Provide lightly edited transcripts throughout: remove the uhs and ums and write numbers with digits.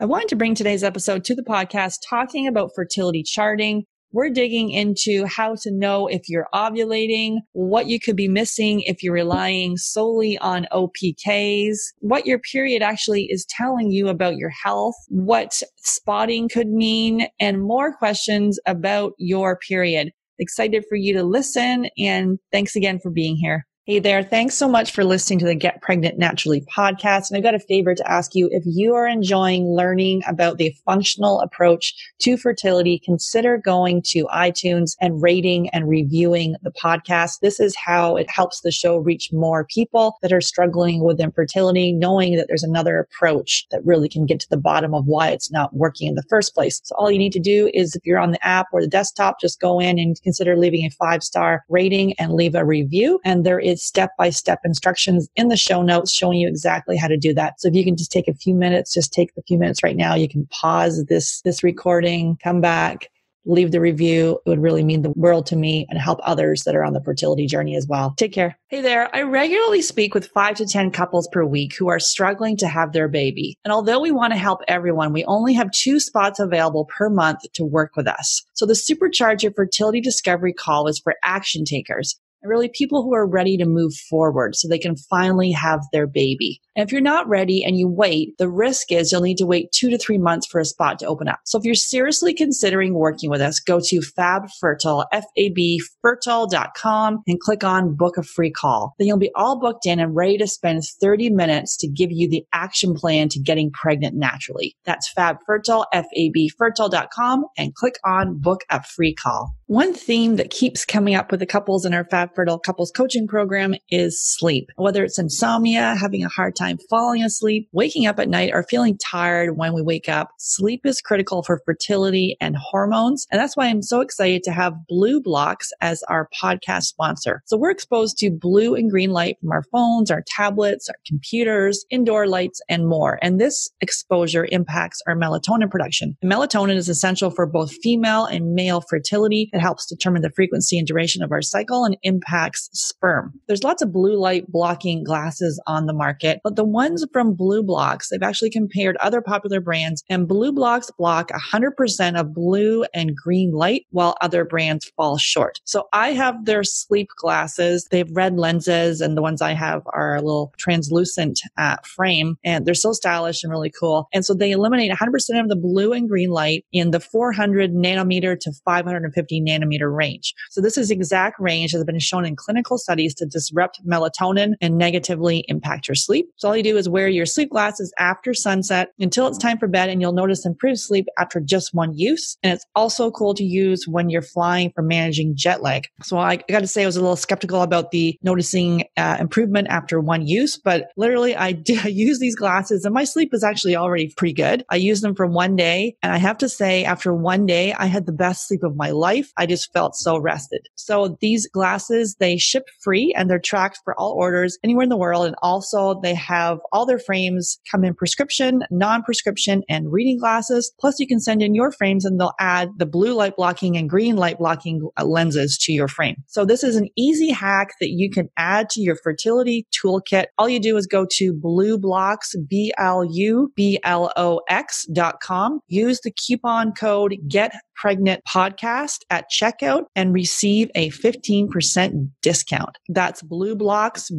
I wanted to bring today's episode to the podcast talking about fertility charting. We're digging into how to know if you're ovulating, what you could be missing if you're relying solely on OPKs, what your period actually is telling you about your health, what spotting could mean, and more questions about your period. Excited for you to listen, and thanks again for being here. Hey there, thanks so much for listening to the Get Pregnant Naturally podcast. And I've got a favor to ask you. If you are enjoying learning about the functional approach to fertility, consider going to iTunes and rating and reviewing the podcast. This is how it helps the show reach more people that are struggling with infertility, knowing that there's another approach that really can get to the bottom of why it's not working in the first place. So all you need to do is, if you're on the app or the desktop, just go in and consider leaving a 5-star rating and leave a review. And there is step-by-step instructions in the show notes showing you exactly how to do that. So if you can just take a few minutes, right now, you can pause this recording, come back, leave the review. It would really mean the world to me and help others that are on the fertility journey as well. Take care. Hey there. I regularly speak with 5 to 10 couples per week who are struggling to have their baby. And although we want to help everyone, we only have 2 spots available per month to work with us. So the Supercharge Your Fertility Discovery call is for action takers. Really people who are ready to move forward so they can finally have their baby. And if you're not ready and you wait, the risk is you'll need to wait 2 to 3 months for a spot to open up. So if you're seriously considering working with us, go to Fab Fertile, FABfertile.com and click on book a free call. Then you'll be all booked in and ready to spend 30 minutes to give you the action plan to getting pregnant naturally. That's Fab Fertile, FABfertile.com and click on book a free call. One theme that keeps coming up with the couples in our Fab Fertile Couples Coaching Program is sleep. Whether it's insomnia, having a hard time falling asleep, waking up at night, or feeling tired when we wake up, sleep is critical for fertility and hormones. And that's why I'm so excited to have Blue Blocks as our podcast sponsor. So we're exposed to blue and green light from our phones, our tablets, our computers, indoor lights, and more. And this exposure impacts our melatonin production. And melatonin is essential for both female and male fertility. It helps determine the frequency and duration of our cycle and impacts sperm. There's lots of blue light blocking glasses on the market, but the ones from Blue Blocks, they've actually compared other popular brands, and Blue Blocks block 100% of blue and green light while other brands fall short. So I have their sleep glasses. They have red lenses, and the ones I have are a little translucent frame, and they're so stylish and really cool. And so they eliminate 100% of the blue and green light in the 400 nanometer to 550 nanometer range. So this is exact range has been shown in clinical studies to disrupt melatonin and negatively impact your sleep. So all you do is wear your sleep glasses after sunset until it's time for bed, and you'll notice improved sleep after just one use. And it's also cool to use when you're flying for managing jet lag. So I got to say, I was a little skeptical about the noticing improvement after one use, but literally I use these glasses and my sleep is actually already pretty good. I used them for one day, and I have to say after one day, I had the best sleep of my life. I just felt so rested. So these glasses, they ship free and they're tracked for all orders anywhere in the world. And also they have all their frames come in prescription, non-prescription, and reading glasses. Plus you can send in your frames and they'll add the blue light blocking and green light blocking lenses to your frame. So this is an easy hack that you can add to your fertility toolkit. All you do is go to BLUBLOX, BLUBLOX.com. Use the coupon code Get Pregnant Podcast at checkout and receive a 15% discount. That's BlueBlocks,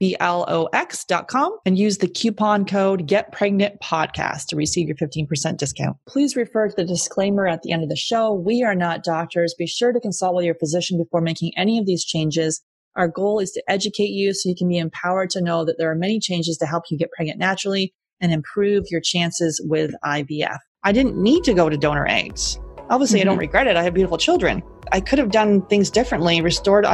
BLUBLOX.com, and use the coupon code Get Pregnant Podcast to receive your 15% discount. Please refer to the disclaimer at the end of the show. We are not doctors. Be sure to consult with your physician before making any of these changes. Our goal is to educate you so you can be empowered to know that there are many changes to help you get pregnant naturally and improve your chances with IVF. I didn't need to go to donor eggs. Obviously, I don't regret it. I have beautiful children. I could have done things differently, I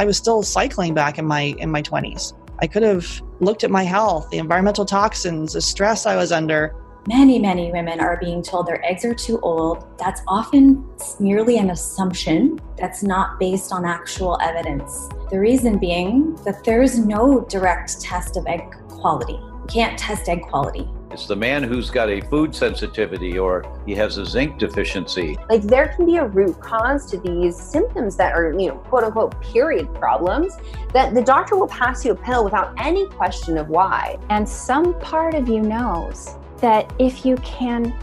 was still cycling back in my 20s. I could have looked at my health, the environmental toxins, the stress I was under. Many, many women are being told their eggs are too old. That's often merely an assumption that's not based on actual evidence. The reason being that there's no direct test of egg quality. You can't test egg quality. It's the man who's got a food sensitivity or he has a zinc deficiency. Like there can be a root cause to these symptoms that are, quote unquote, period problems that the doctor will pass you a pill without any question of why. And some part of you knows that if you can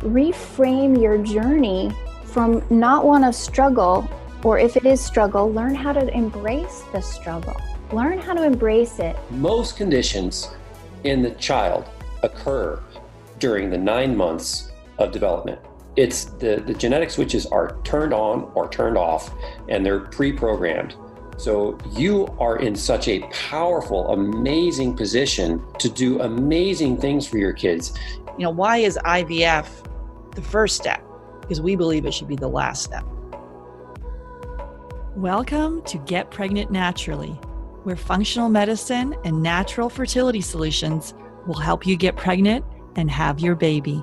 reframe your journey from not one of struggle, or if it is struggle, learn how to embrace the struggle. Learn how to embrace it. Most conditions in the child occur during the 9 months of development. It's the genetic switches are turned on or turned off, and they're pre-programmed. So you are in such a powerful, amazing position to do amazing things for your kids. You know, why is IVF the first step? Because we believe it should be the last step. Welcome to Get Pregnant Naturally, where functional medicine and natural fertility solutions will help you get pregnant and have your baby.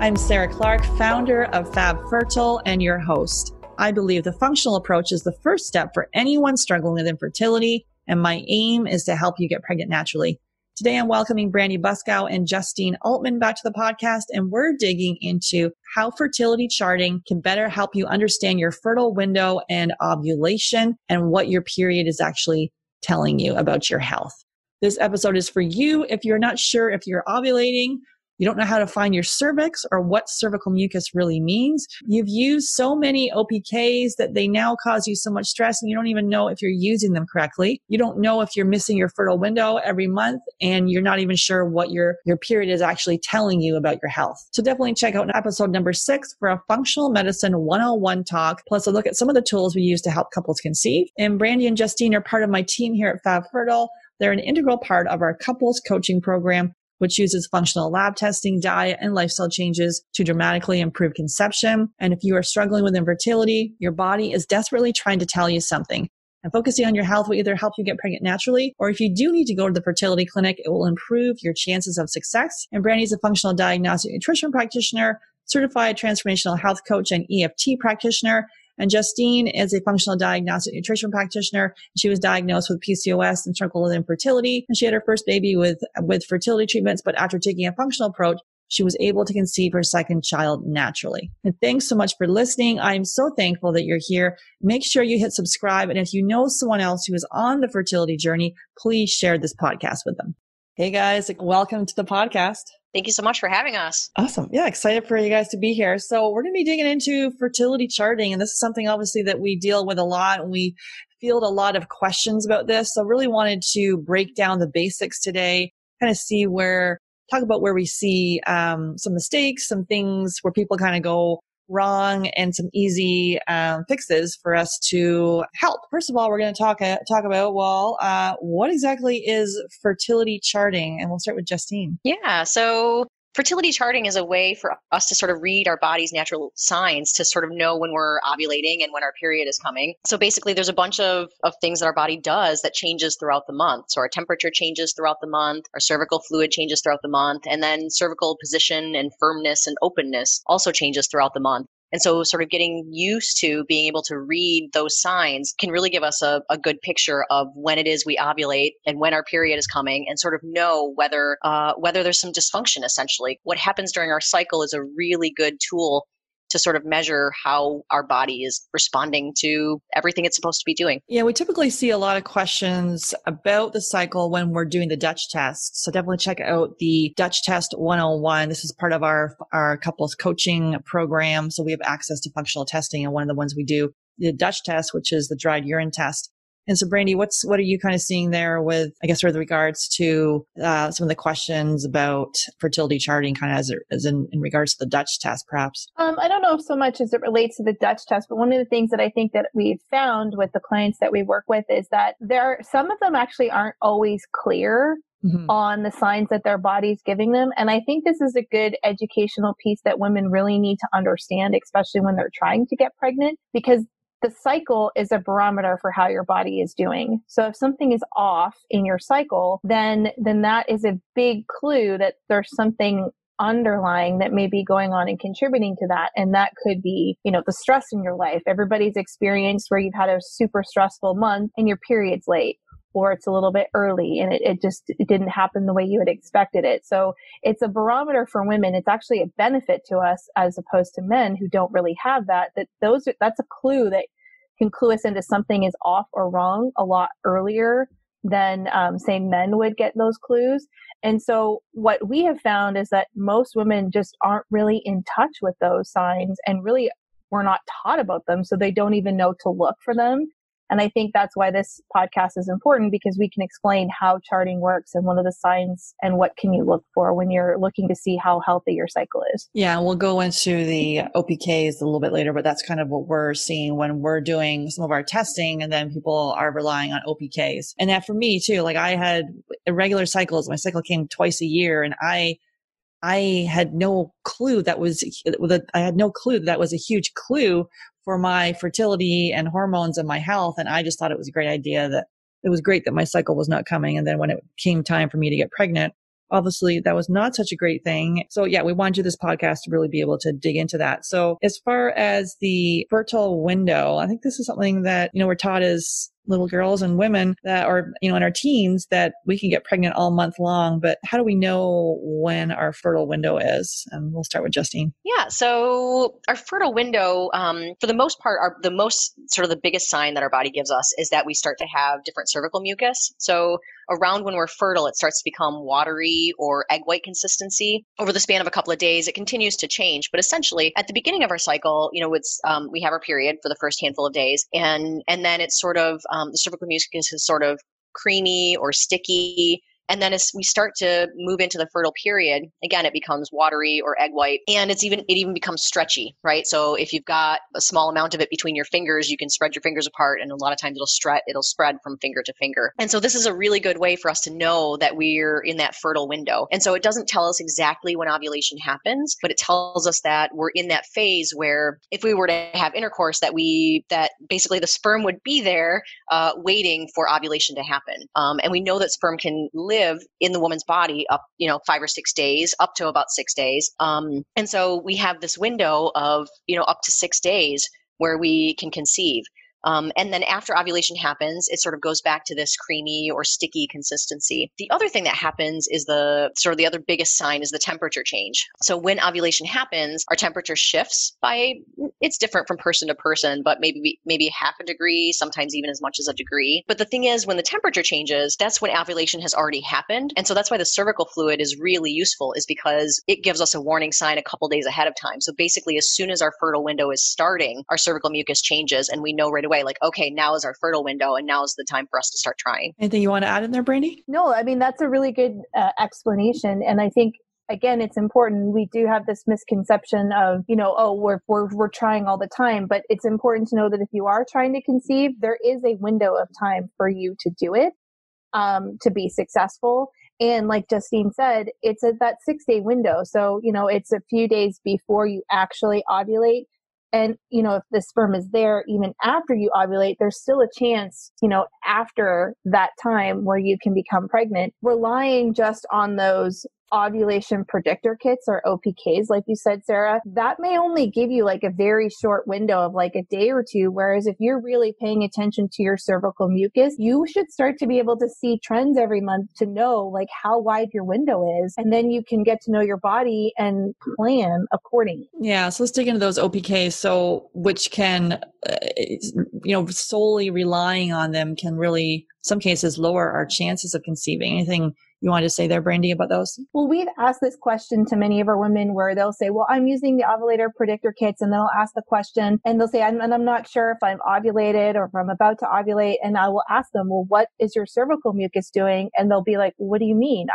I'm Sarah Clark, founder of Fab Fertile and your host. I believe the functional approach is the first step for anyone struggling with infertility, and my aim is to help you get pregnant naturally. Today, I'm welcoming Brandy Buskow and Justine Altman back to the podcast, and we're digging into how fertility charting can better help you understand your fertile window and ovulation and what your period is actually telling you about your health. This episode is for you if you're not sure if you're ovulating, you don't know how to find your cervix or what cervical mucus really means. You've used so many OPKs that they now cause you so much stress and you don't even know if you're using them correctly. You don't know if you're missing your fertile window every month and you're not even sure what your period is actually telling you about your health. So definitely check out episode number 6 for a functional medicine 101 talk, plus a look at some of the tools we use to help couples conceive. And Brandy and Justine are part of my team here at Fab Fertile. They're an integral part of our couples coaching program, which uses functional lab testing, diet, and lifestyle changes to dramatically improve conception. And if you are struggling with infertility, your body is desperately trying to tell you something. And focusing on your health will either help you get pregnant naturally, or if you do need to go to the fertility clinic, it will improve your chances of success. And Brandy is a functional diagnostic nutrition practitioner, certified transformational health coach, and EFT practitioner. And Justine is a functional diagnostic nutrition practitioner. She was diagnosed with PCOS and struggled with infertility. And she had her first baby with fertility treatments, but after taking a functional approach, she was able to conceive her second child naturally. And thanks so much for listening. I'm so thankful that you're here. Make sure you hit subscribe. And if you know someone else who is on the fertility journey, please share this podcast with them. Hey guys, welcome to the podcast. Thank you so much for having us. Awesome. Yeah, excited for you guys to be here. So we're going to be digging into fertility charting. And this is something obviously that we deal with a lot. And we field a lot of questions about this. So really wanted to break down the basics today, kind of see where, talk about where we see some mistakes, some things where people kind of go wrong, and some easy fixes for us to help. First of all, we're going to talk about, well, what exactly is fertility charting? And we'll start with Justine. Yeah. So fertility charting is a way for us to sort of read our body's natural signs to sort of know when we're ovulating and when our period is coming. So basically, there's a bunch of things that our body does that changes throughout the month. So our temperature changes throughout the month, our cervical fluid changes throughout the month, and then cervical position and firmness and openness also changes throughout the month. And so sort of getting used to being able to read those signs can really give us a good picture of when it is we ovulate and when our period is coming, and sort of know whether there's some dysfunction, essentially. What happens during our cycle is a really good tool to sort of measure how our body is responding to everything it's supposed to be doing. Yeah, we typically see a lot of questions about the cycle when we're doing the Dutch test. So definitely check out the Dutch test 101. This is part of our couples coaching program. So we have access to functional testing. And one of the ones we do, the Dutch test, which is the dried urine test. And so Brandy, what are you kind of seeing there with, I guess, with regards to some of the questions about fertility charting kind of as in regards to the Dutch test, perhaps? I don't know so much as it relates to the Dutch test, but one of the things that I think that we've found with the clients that we work with is that some of them actually aren't always clear Mm-hmm. on the signs that their body's giving them. And I think this is a good educational piece that women really need to understand, especially when they're trying to get pregnant, because the cycle is a barometer for how your body is doing. So if something is off in your cycle, then that is a big clue that there's something underlying that may be going on and contributing to that. And that could be, you know, the stress in your life. Everybody's experienced where you've had a super stressful month and your period's late, or it's a little bit early and it just didn't happen the way you had expected it. So it's a barometer for women. It's actually a benefit to us as opposed to men who don't really have that. That's a clue that can clue us into something is off or wrong a lot earlier than, say, men would get those clues. And so what we have found is that most women just aren't really in touch with those signs and really were not taught about them. So they don't even know to look for them. And I think that's why this podcast is important, because we can explain how charting works and one of the signs and what can you look for when you're looking to see how healthy your cycle is. Yeah, we'll go into the OPKs a little bit later, but that's kind of what we're seeing when we're doing some of our testing, and then people are relying on OPKs. And that for me too, like I had irregular cycles. My cycle came twice a year, and I had no clue that was a huge clue for my fertility and hormones and my health. And I just thought it was a great idea that it was great that my cycle was not coming. And then when it came time for me to get pregnant, obviously that was not such a great thing. So yeah, we wanted this podcast to really be able to dig into that. So as far as the fertile window, I think this is something that, we're taught as little girls and women that are, in our teens, that we can get pregnant all month long, but how do we know when our fertile window is? And we'll start with Justine. Yeah. So our fertile window, for the most part, the biggest sign that our body gives us is that we start to have different cervical mucus. So around when we're fertile, it starts to become watery or egg white consistency. Over the span of a couple of days, it continues to change. But essentially at the beginning of our cycle, it's, we have our period for the first handful of days, and then it's sort of, the cervical mucus is sort of creamy or sticky. And then as we start to move into the fertile period, again, it becomes watery or egg white, and it even becomes stretchy, right? So if you've got a small amount of it between your fingers, you can spread your fingers apart, and a lot of times it'll spread from finger to finger. And so this is a really good way for us to know that we're in that fertile window. And so it doesn't tell us exactly when ovulation happens, but it tells us that we're in that phase where if we were to have intercourse, that basically the sperm would be there waiting for ovulation to happen. And we know that sperm can live in the woman's body up, 5 or 6 days, up to about 6 days. And so we have this window of, up to 6 days where we can conceive. And then after ovulation happens, it sort of goes back to this creamy or sticky consistency. The other thing that happens is the other biggest sign is the temperature change. So when ovulation happens, our temperature shifts it's different from person to person, but maybe half a degree, sometimes even as much as a degree. But the thing is, when the temperature changes, that's when ovulation has already happened. And so that's why the cervical fluid is really useful, is because it gives us a warning sign a couple days ahead of time. So basically, as soon as our fertile window is starting, our cervical mucus changes, and we know right away. Like, okay, now is our fertile window, and now is the time for us to start trying. Anything you want to add in there, Brandy? No, I mean, that's a really good explanation. And I think, again, it's important. We do have this misconception of, we're trying all the time, but it's important to know that if you are trying to conceive, there is a window of time for you to do it, to be successful. And like Justine said, it's at that 6 day window. So, it's a few days before you actually ovulate. And, if the sperm is there, even after you ovulate, there's still a chance, after that time where you can become pregnant. Relying just on those ovulation predictor kits or OPKs, like you said, Sarah, that may only give you like a very short window of like a day or two. Whereas if you're really paying attention to your cervical mucus, you should start to be able to see trends every month to know like how wide your window is. And then you can get to know your body and plan accordingly. Yeah. So let's dig into those OPKs. So which can, solely relying on them can really, some cases, lower our chances of conceiving. Anything you want to say there, Brandy, about those? Well, we've asked this question to many of our women where they'll say, well, I'm using the ovulator predictor kits, and then I'll ask the question and they'll say, I'm not sure if I'm ovulated or if I'm about to ovulate. And I will ask them, well, what is your cervical mucus doing? And they'll be like, what do you mean?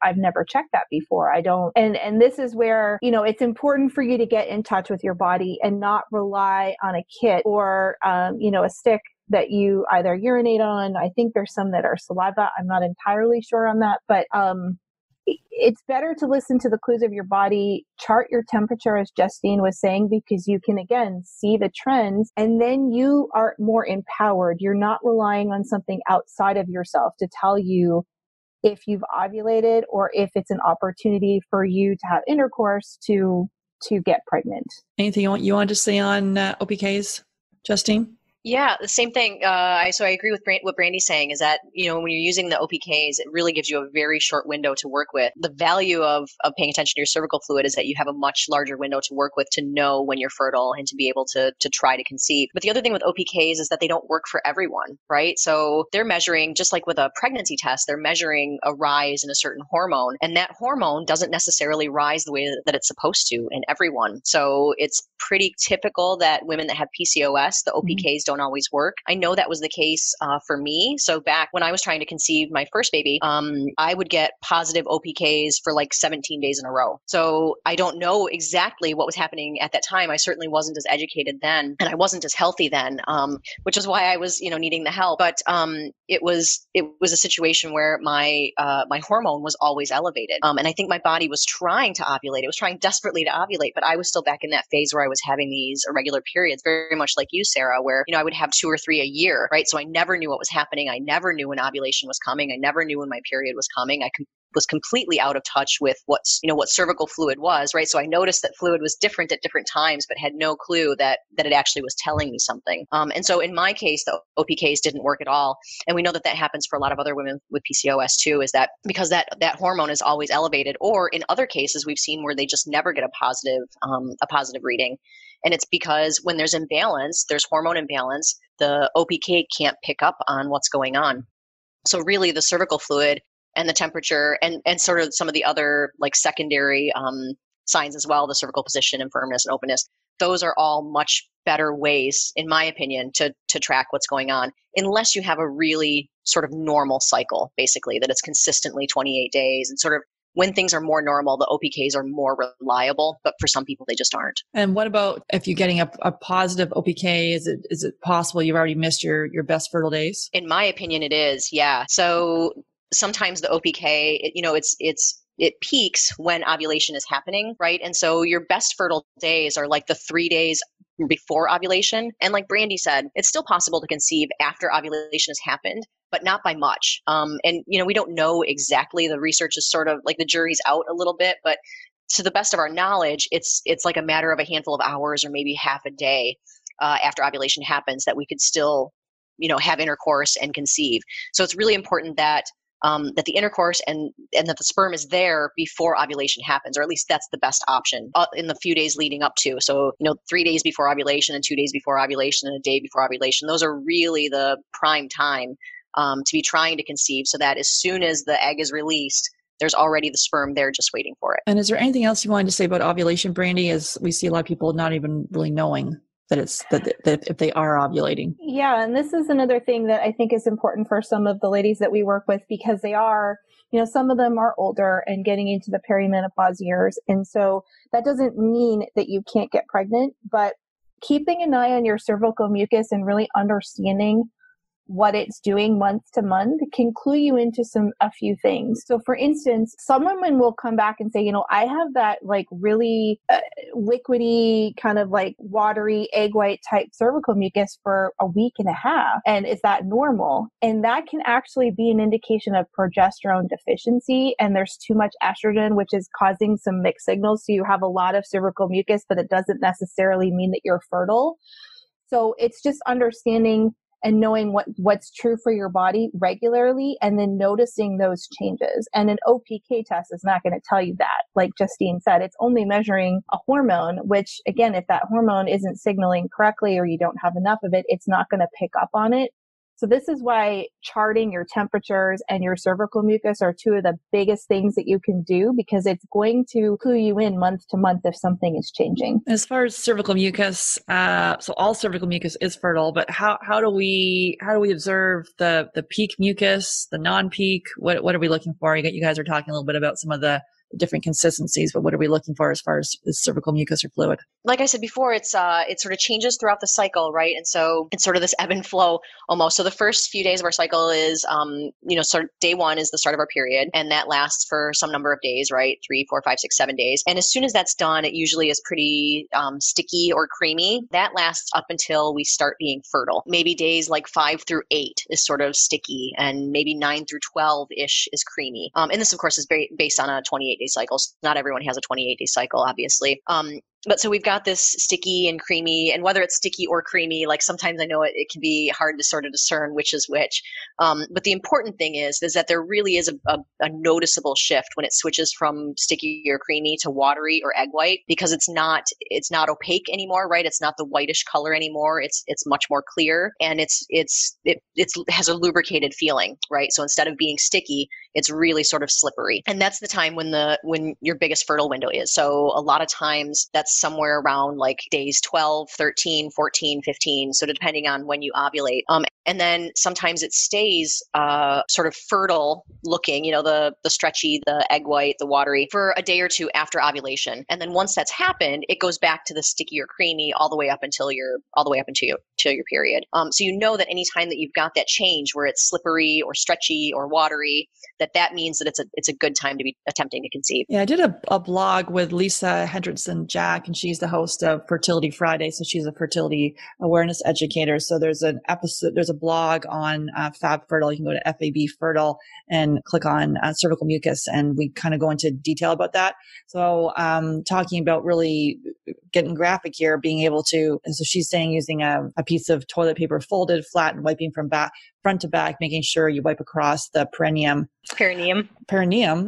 I've never checked that before. I don't. And this is where, it's important for you to get in touch with your body and not rely on a kit or, a stick that you either urinate on. I think there's some that are saliva. I'm not entirely sure on that, but it's better to listen to the clues of your body, chart your temperature, as Justine was saying, because you can, again, see the trends, and then you are more empowered. You're not relying on something outside of yourself to tell you if you've ovulated or if it's an opportunity for you to have intercourse to get pregnant. Anything you want to say on OPKs, Justine? Yeah, the same thing. So I agree with what Brandy's saying is that, you know, when you're using the OPKs, it really gives you a very short window to work with. The value of paying attention to your cervical fluid is that you have a much larger window to work with to know when you're fertile and to be able to try to conceive. But the other thing with OPKs is that they don't work for everyone, right? So they're measuring, just like with a pregnancy test, they're measuring a rise in a certain hormone. And that hormone doesn't necessarily rise the way that it's supposed to in everyone. So it's pretty typical that women that have PCOS, the OPKs don't always work. I know that was the case for me. So back when I was trying to conceive my first baby, I would get positive OPKs for like 17 days in a row. So I don't know exactly what was happening at that time. I certainly wasn't as educated then, and I wasn't as healthy then, which is why I was, you know, needing the help. But it was a situation where my hormone was always elevated, and I think my body was trying to ovulate. It was trying desperately to ovulate, but I was still back in that phase where I was having these irregular periods, very much like you, Sarah, where, you know, I would have 2 or 3 a year, right? So I never knew what was happening. I never knew when ovulation was coming. I never knew when my period was coming. I was completely out of touch with what cervical fluid was, right? So I noticed that fluid was different at different times, but had no clue that it actually was telling me something. And so in my case, the OPKs didn't work at all. And we know that happens for a lot of other women with PCOS too, is that because that hormone is always elevated, or in other cases, we've seen where they just never get a positive reading. And it's because when there's imbalance, there's hormone imbalance, the OPK can't pick up on what's going on. So really the cervical fluid and the temperature and sort of some of the other like secondary signs as well, the cervical position and firmness and openness, those are all much better ways, in my opinion, to track what's going on, unless you have a really sort of normal cycle, basically, that it's consistently 28 days and sort of when things are more normal, the OPKs are more reliable, but for some people, they just aren't. And what about if you're getting a positive OPK? Is it possible you've already missed your best fertile days? In my opinion, it is, yeah. So sometimes the OPK, it peaks when ovulation is happening, right? And so your best fertile days are like the 3 days before ovulation. And like Brandy said, it's still possible to conceive after ovulation has happened, but not by much. And, you know, we don't know exactly. The research is sort of like the jury's out a little bit, but to the best of our knowledge, it's like a matter of a handful of hours or maybe half a day after ovulation happens that we could still, you know, have intercourse and conceive. So it's really important that the intercourse and that the sperm is there before ovulation happens, or at least that's the best option in the few days leading up to. So, you know, 3 days before ovulation and 2 days before ovulation and a day before ovulation, those are really the prime time to be trying to conceive, so that as soon as the egg is released, there's already the sperm there just waiting for it. And is there anything else you wanted to say about ovulation, Brandy, as we see a lot of people not even really knowing that if they are ovulating? Yeah. And this is another thing that I think is important for some of the ladies that we work with, because they are, you know, some of them are older and getting into the perimenopause years. And so that doesn't mean that you can't get pregnant, but keeping an eye on your cervical mucus and really understanding what it's doing month to month can clue you into a few things. So for instance, some women will come back and say, you know, I have that like really liquidy kind of like watery egg white type cervical mucus for a week and a half. And is that normal? And that can actually be an indication of progesterone deficiency. And there's too much estrogen, which is causing some mixed signals. So you have a lot of cervical mucus, but it doesn't necessarily mean that you're fertile. So it's just understanding and knowing what's true for your body regularly, and then noticing those changes. And an OPK test is not going to tell you that. Like Justine said, it's only measuring a hormone, which again, if that hormone isn't signaling correctly or you don't have enough of it, it's not going to pick up on it. So this is why charting your temperatures and your cervical mucus are two of the biggest things that you can do, because it's going to clue you in month to month if something is changing. As far as cervical mucus, so all cervical mucus is fertile, but how do we observe the peak mucus, the non-peak? What are we looking for? You guys are talking a little bit about some of the different consistencies, but what are we looking for as far as the cervical mucus or fluid? Like I said before, it sort of changes throughout the cycle, right? And so it's sort of this ebb and flow almost. So the first few days of our cycle is, day one is the start of our period, and that lasts for some number of days, right? 3, 4, 5, 6, 7 days. And as soon as that's done, it usually is pretty sticky or creamy. That lasts up until we start being fertile. Maybe days like 5 through 8 is sort of sticky, and maybe 9 through 12-ish is creamy. And this, of course, is based on a 28-day cycle. Not everyone has a 28-day cycle, obviously. But so we've got this sticky and creamy, and whether it's sticky or creamy, like sometimes I know it can be hard to sort of discern which is which. But the important thing is that there really is a noticeable shift when it switches from sticky or creamy to watery or egg white, because it's not opaque anymore, right? It's not the whitish color anymore. It's much more clear, and it has a lubricated feeling, right? So instead of being sticky, it's really sort of slippery. And that's the time when your biggest fertile window is. So a lot of times that's somewhere around like days 12, 13, 14, 15. So depending on when you ovulate. And then sometimes it stays sort of fertile looking, you know, the stretchy, the egg white, the watery, for a day or two after ovulation. And then once that's happened, it goes back to the sticky or creamy all the way up until your period. So you know that anytime that you've got that change where it's slippery or stretchy or watery, that means that it's a good time to be attempting to conceive. Yeah, I did a blog with Lisa Hendrickson-Jack, and she's the host of Fertility Friday. So she's a fertility awareness educator. So there's an episode, there's a blog on Fab Fertile. You can go to FAB Fertile and click on cervical mucus, and we kind of go into detail about that. So talking about really getting graphic here, being able to, and so she's saying using a piece of toilet paper folded flat and wiping from front to back, making sure you wipe across the perineum,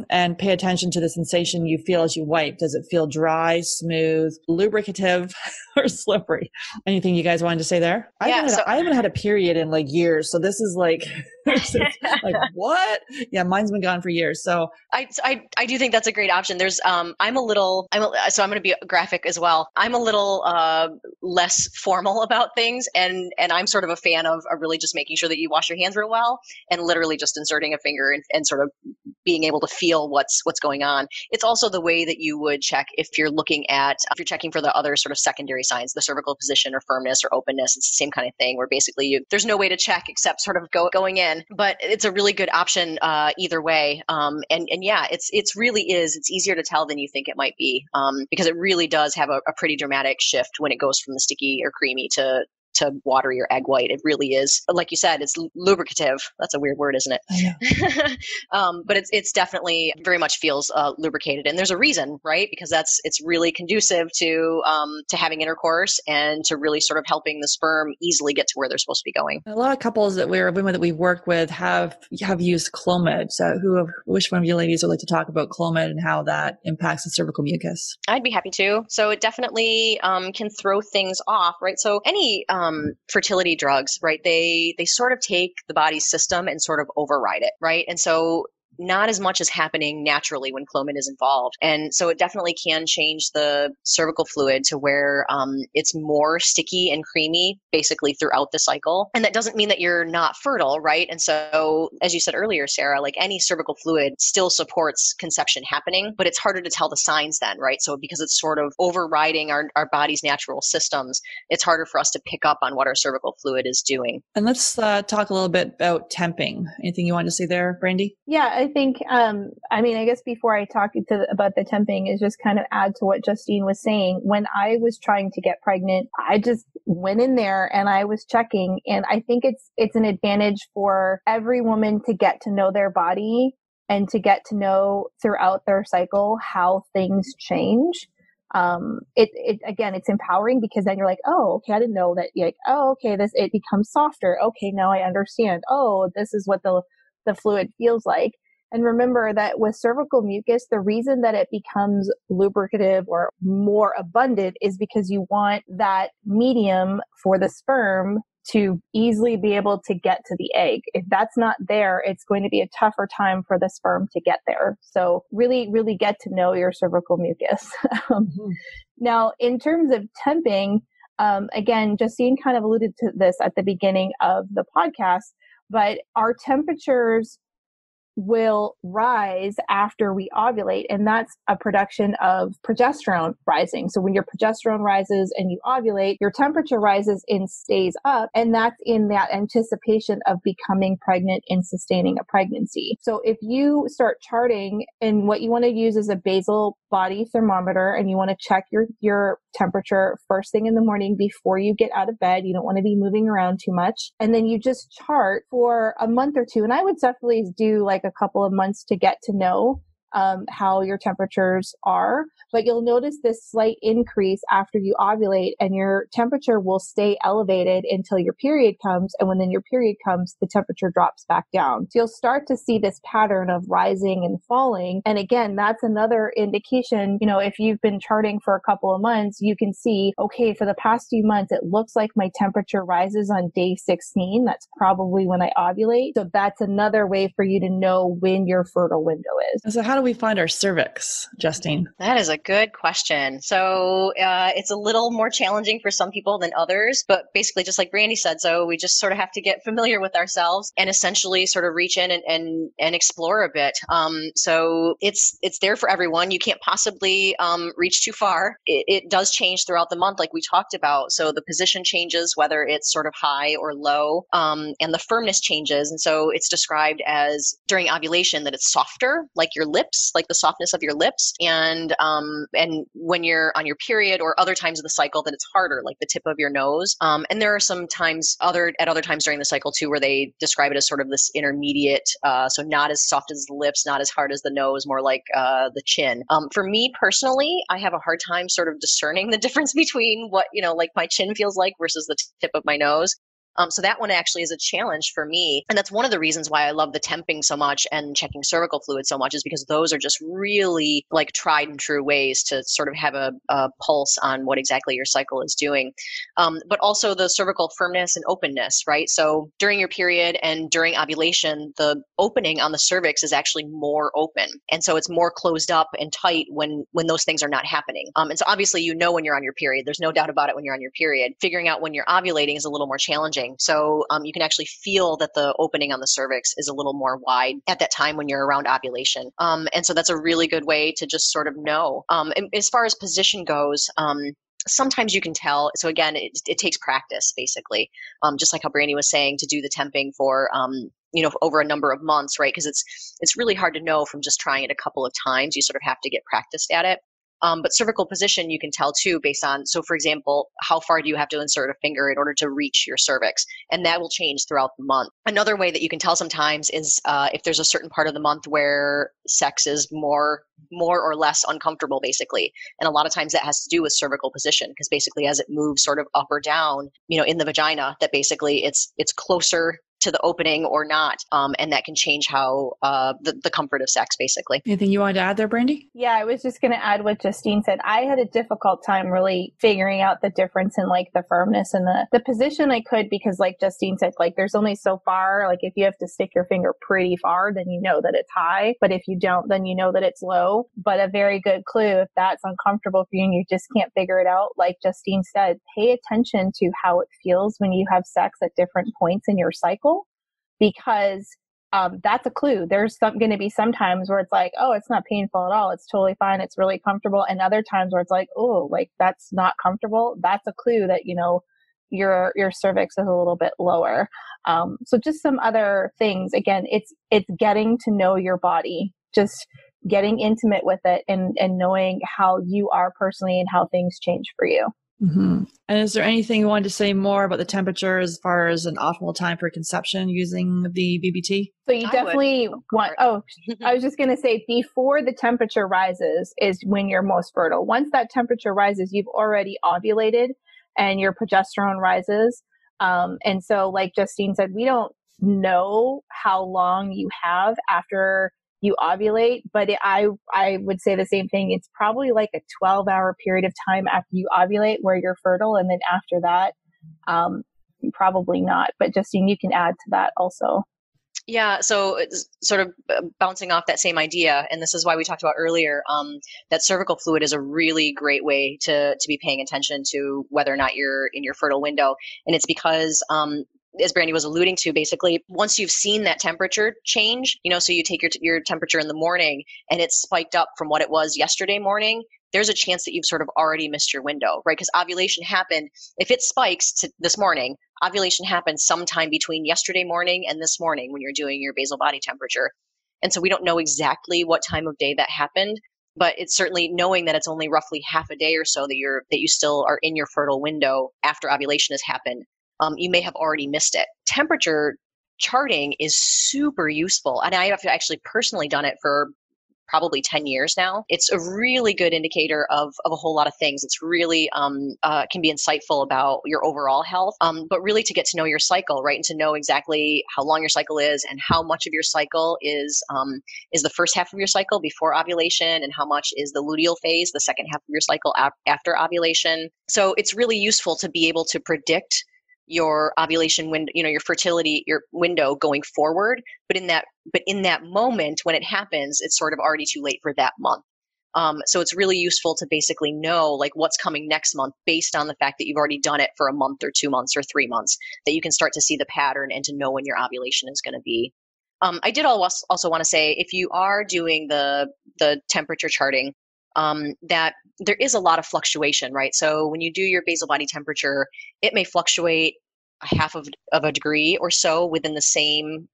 and pay attention to the sensation you feel as you wipe. Does it feel dry, smooth, lubricative, or slippery? Anything you guys wanted to say there? I haven't had a period in like years, so this is like, like what? Yeah, mine's been gone for years. So I do think that's a great option. There's so I'm going to be graphic as well. I'm a little less formal about things, and I'm sort of a fan of really just making sure that you wash your hands real well and literally just inserting a finger and sort of being able to feel what's going on. It's also the way that you would check if you're checking for the other sort of secondary signs, the cervical position or firmness or openness. It's the same kind of thing where basically there's no way to check except sort of going in, but it's a really good option either way. And yeah, it's really is, it's easier to tell than you think it might be, because it really does have a pretty dramatic shift when it goes from the sticky or creamy to watery or egg white. It really is, like you said, it's lubricative. That's a weird word, isn't it? Yeah. But it's definitely very much feels lubricated, and there's a reason, right? Because it's really conducive to having intercourse and to really sort of helping the sperm easily get to where they're supposed to be going. A lot of couples women that we work with have used Clomid. So which one of you ladies would like to talk about Clomid and how that impacts the cervical mucus? I'd be happy to. So it definitely can throw things off, right? So any fertility drugs, right? They sort of take the body's system and sort of override it, right? And so not as much is happening naturally when Clomid is involved. And so it definitely can change the cervical fluid to where it's more sticky and creamy basically throughout the cycle. And that doesn't mean that you're not fertile, right? And so as you said earlier, Sarah, like any cervical fluid still supports conception happening, but it's harder to tell the signs then, right? So because it's sort of overriding our body's natural systems, it's harder for us to pick up on what our cervical fluid is doing. And let's talk a little bit about temping. Anything you want to say there, Brandy? Yeah, I think, I guess before I talk about the temping is just kind of add to what Justine was saying. When I was trying to get pregnant, I just went in there and I was checking. And I think it's an advantage for every woman to get to know their body and to get to know throughout their cycle how things change. It's empowering, because then you're like, oh, okay, I didn't know that. You're like, oh, okay, it becomes softer. Okay, now I understand. Oh, this is what the fluid feels like. And remember that with cervical mucus, the reason that it becomes lubricative or more abundant is because you want that medium for the sperm to easily be able to get to the egg. If that's not there, it's going to be a tougher time for the sperm to get there. So really, really get to know your cervical mucus. Now, in terms of temping, again, Justine kind of alluded to this at the beginning of the podcast, but our temperatures will rise after we ovulate, and that's a production of progesterone rising. So when your progesterone rises and you ovulate, your temperature rises and stays up, and that's in that anticipation of becoming pregnant and sustaining a pregnancy. So if you start charting, and what you want to use is a basal body thermometer, and you want to check your temperature first thing in the morning before you get out of bed. You don't want to be moving around too much. And then you just chart for a month or two. And I would definitely do like a couple of months to get to know how your temperatures are, but you'll notice this slight increase after you ovulate, and your temperature will stay elevated until your period comes. And when then your period comes, the temperature drops back down. So you'll start to see this pattern of rising and falling. And again, that's another indication, you know, if you've been charting for a couple of months, you can see, okay, for the past few months, it looks like my temperature rises on day 16. That's probably when I ovulate. So that's another way for you to know when your fertile window is. So how do we find our cervix, Justine? That is a good question. So it's a little more challenging for some people than others, but basically just like Brandy said, so we just sort of have to get familiar with ourselves and essentially sort of reach in and explore a bit. So it's there for everyone. You can't possibly reach too far. It does change throughout the month, like we talked about. So the position changes, whether it's sort of high or low, and the firmness changes. And so it's described as during ovulation that it's softer, like your lips, like the softness of your lips, and when you're on your period or other times of the cycle, that it's harder, like the tip of your nose. And there are some times at other times during the cycle too, where they describe it as sort of this intermediate, so not as soft as the lips, not as hard as the nose, more like the chin. For me personally, I have a hard time sort of discerning the difference between what, you know, like my chin feels like versus the tip of my nose. So that one actually is a challenge for me. And that's one of the reasons why I love the temping so much and checking cervical fluid so much, is because those are just really like tried and true ways to sort of have a pulse on what exactly your cycle is doing. But also the cervical firmness and openness, right? So during your period and during ovulation, the opening on the cervix is actually more open. And so it's more closed up and tight when those things are not happening. And so obviously, you know, when you're on your period, there's no doubt about it when you're on your period. Figuring out when you're ovulating is a little more challenging. So you can actually feel that the opening on the cervix is a little more wide at that time when you're around ovulation. And so that's a really good way to just sort of know. And as far as position goes, sometimes you can tell. So again, it takes practice, basically, just like how Brandy was saying, to do the temping for over a number of months, right? Because it's really hard to know from just trying it a couple of times. You sort of have to get practiced at it. But cervical position, you can tell too, based on, so for example, how far do you have to insert a finger in order to reach your cervix? And that will change throughout the month. Another way that you can tell sometimes is if there's a certain part of the month where sex is more or less uncomfortable, basically. And a lot of times that has to do with cervical position, because basically as it moves sort of up or down, in the vagina, that basically it's closer to the opening or not. And that can change how the comfort of sex, basically. Anything you wanted to add there, Brandy? Yeah, I was just going to add what Justine said. I had a difficult time really figuring out the difference in like the firmness and the position. I could, because like Justine said, like there's only so far, like if you have to stick your finger pretty far, then you know that it's high. But if you don't, then you know that it's low. But a very good clue, if that's uncomfortable for you and you just can't figure it out, like Justine said, pay attention to how it feels when you have sex at different points in your cycle. Because that's a clue. There's going to be some times where it's like, oh, it's not painful at all. It's totally fine. It's really comfortable. And other times where it's like, oh, like that's not comfortable. That's a clue that, your cervix is a little bit lower. So just some other things. Again, it's getting to know your body, just getting intimate with it and knowing how you are personally and how things change for you. Mm-hmm. And is there anything you wanted to say more about the temperature as far as an optimal time for conception using the BBT? So you definitely want, I was just going to say, before the temperature rises is when you're most fertile. Once that temperature rises, you've already ovulated and your progesterone rises. And so like Justine said, we don't know how long you have after you ovulate, but I would say the same thing. It's probably like a 12-hour period of time after you ovulate where you're fertile, and then after that, probably not. But Justine, you can add to that also. Yeah, so it's sort of bouncing off that same idea, and this is why we talked about earlier that cervical fluid is a really great way to be paying attention to whether or not you're in your fertile window, and it's because as Brandy was alluding to, basically, once you've seen that temperature change, so you take your temperature in the morning and it's spiked up from what it was yesterday morning, there's a chance that you've sort of already missed your window, right? Because ovulation happened, if it spikes to this morning, ovulation happened sometime between yesterday morning and this morning when you're doing your basal body temperature. And so we don't know exactly what time of day that happened, but it's certainly knowing that it's only roughly half a day or so that you still are in your fertile window after ovulation has happened. You may have already missed it. Temperature charting is super useful. And I have actually personally done it for probably 10 years now. It's a really good indicator of a whole lot of things. It's really can be insightful about your overall health, but really to get to know your cycle, right? And to know exactly how long your cycle is and how much of your cycle is the first half of your cycle before ovulation and how much is the luteal phase, the second half of your cycle after ovulation. So it's really useful to be able to predict your ovulation window, you know, your fertility, your window going forward. But in that moment when it happens, it's sort of already too late for that month. So it's really useful to basically know like what's coming next month based on the fact that you've already done it for a month or 2 months or 3 months, that you can start to see the pattern and to know when your ovulation is going to be. I did also want to say, if you are doing the temperature charting, that there is a lot of fluctuation, right? So when you do your basal body temperature, it may fluctuate a half of a degree or so within the same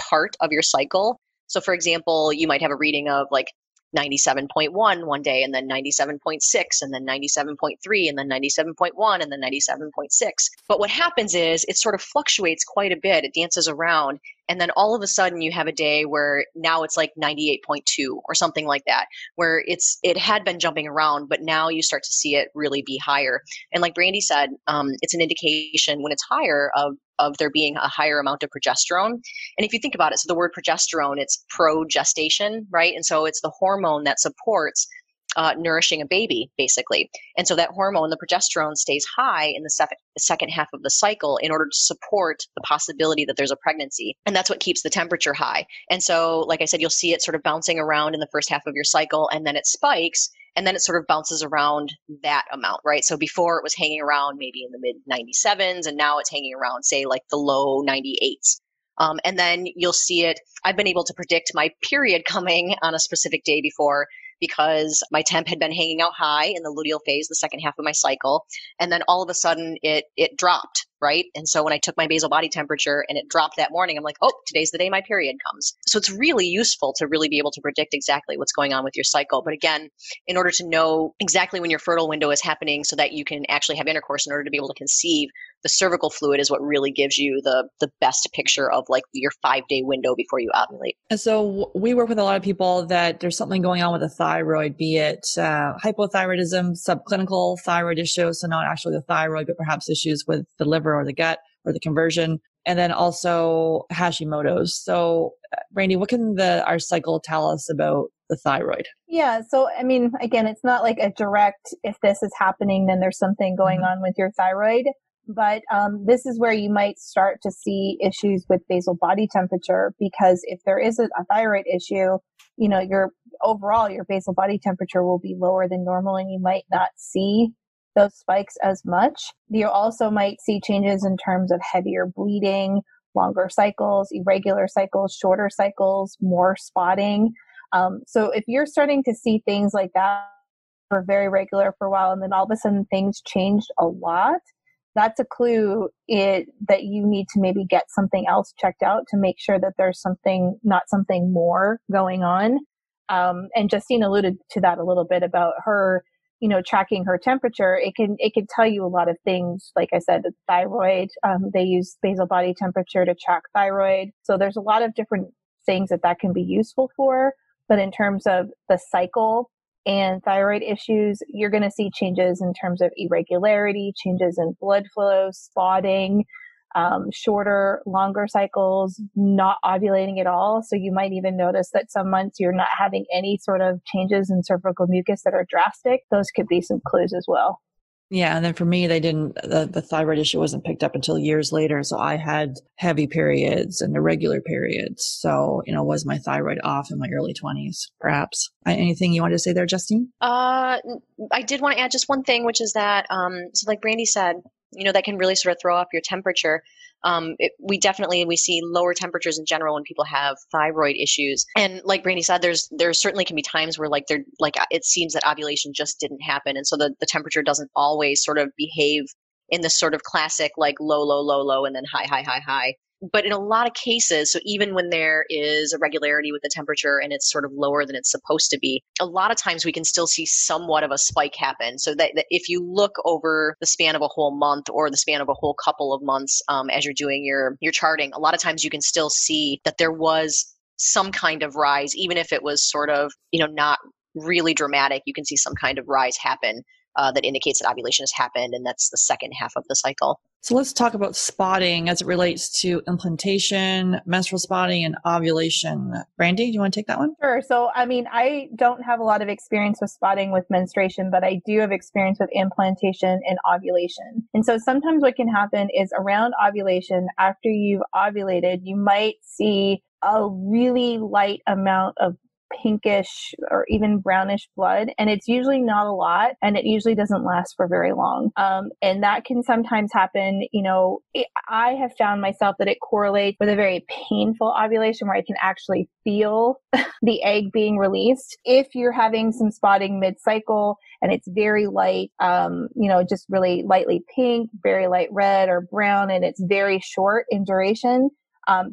part of your cycle. So for example, you might have a reading of like 97.1 one day, and then 97.6, and then 97.3, and then 97.1, and then 97.6. But what happens is it sort of fluctuates quite a bit. It dances around. And then all of a sudden you have a day where now it's like 98.2 or something like that, where it had been jumping around, but now you start to see it really be higher. And like Brandy said, it's an indication when it's higher of there being a higher amount of progesterone. And if you think about it, so the word progesterone, it's progestation, right? And so it's the hormone that supports nourishing a baby, basically. And so that hormone, the progesterone, stays high in the second half of the cycle in order to support the possibility that there's a pregnancy. And that's what keeps the temperature high. And so, like I said, you'll see it sort of bouncing around in the first half of your cycle, and then it spikes, and then it sort of bounces around that amount, right? So before it was hanging around maybe in the mid 97s, and now it's hanging around, say, like the low 98s. And then you'll see it. I've been able to predict my period coming on a specific day before, because my temp had been hanging out high in the luteal phase, the second half of my cycle. And then all of a sudden it dropped, right? And so when I took my basal body temperature and it dropped that morning, I'm like, oh, today's the day my period comes. So it's really useful to really be able to predict exactly what's going on with your cycle. But again, in order to know exactly when your fertile window is happening so that you can actually have intercourse in order to be able to conceive, the cervical fluid is what really gives you the best picture of like your 5-day window before you ovulate. And so we work with a lot of people that there's something going on with the thyroid, be it hypothyroidism, subclinical thyroid issues, so not actually the thyroid, but perhaps issues with the liver or the gut or the conversion, and then also Hashimoto's. So Brandy, what can our cycle tell us about the thyroid? Yeah. So, I mean, again, it's not like a direct, if this is happening, then there's something going on with your thyroid. But this is where you might start to see issues with basal body temperature, because if there is a thyroid issue, you know, your basal body temperature will be lower than normal, and you might not see those spikes as much. You also might see changes in terms of heavier bleeding, longer cycles, irregular cycles, shorter cycles, more spotting. So if you're starting to see things like that for very regular for a while, and then all of a sudden things changed a lot, that's a clue that you need to maybe get something else checked out to make sure that there's something more going on. And Justine alluded to that a little bit about her, you know, tracking her temperature. It can tell you a lot of things. Like I said, the thyroid, they use basal body temperature to track thyroid. So there's a lot of different things that can be useful for. But in terms of the cycle and thyroid issues, you're going to see changes in terms of irregularity, changes in blood flow, spotting, shorter, longer cycles, not ovulating at all. So you might even notice that some months you're not having any sort of changes in cervical mucus that are drastic. Those could be some clues as well. Yeah. And then for me, the thyroid issue wasn't picked up until years later. So I had heavy periods and irregular periods. So, you know, was my thyroid off in my early 20s, perhaps? Anything you wanted to say there, Justine? I did want to add just one thing, which is that, so like Brandy said, you know, that can really sort of throw up your temperature. We see lower temperatures in general when people have thyroid issues. And like Brandy said, there certainly can be times where it seems that ovulation just didn't happen. And so the temperature doesn't always sort of behave in this sort of classic, like low, low, low, low, and then high, high, high, high. But in a lot of cases, so even when there is a regularity with the temperature and it's sort of lower than it's supposed to be, a lot of times we can still see somewhat of a spike happen. So that if you look over the span of a whole month or the span of a whole couple of months, as you're doing your charting, a lot of times you can still see that there was some kind of rise, even if it was sort of, you know, not really dramatic, you can see some kind of rise happen that indicates that ovulation has happened, and that's the second half of the cycle. So let's talk about spotting as it relates to implantation, menstrual spotting, and ovulation. Brandy, do you want to take that one? Sure. So, I mean, I don't have a lot of experience with spotting with menstruation, but I do have experience with implantation and ovulation. And so sometimes what can happen is around ovulation, after you've ovulated, you might see a really light amount of pinkish or even brownish blood, and it's usually not a lot, and it usually doesn't last for very long. And that can sometimes happen. You know, I have found myself that it correlates with a very painful ovulation where I can actually feel the egg being released. If you're having some spotting mid-cycle and it's very light, you know, just really lightly pink, very light red or brown, and it's very short in duration,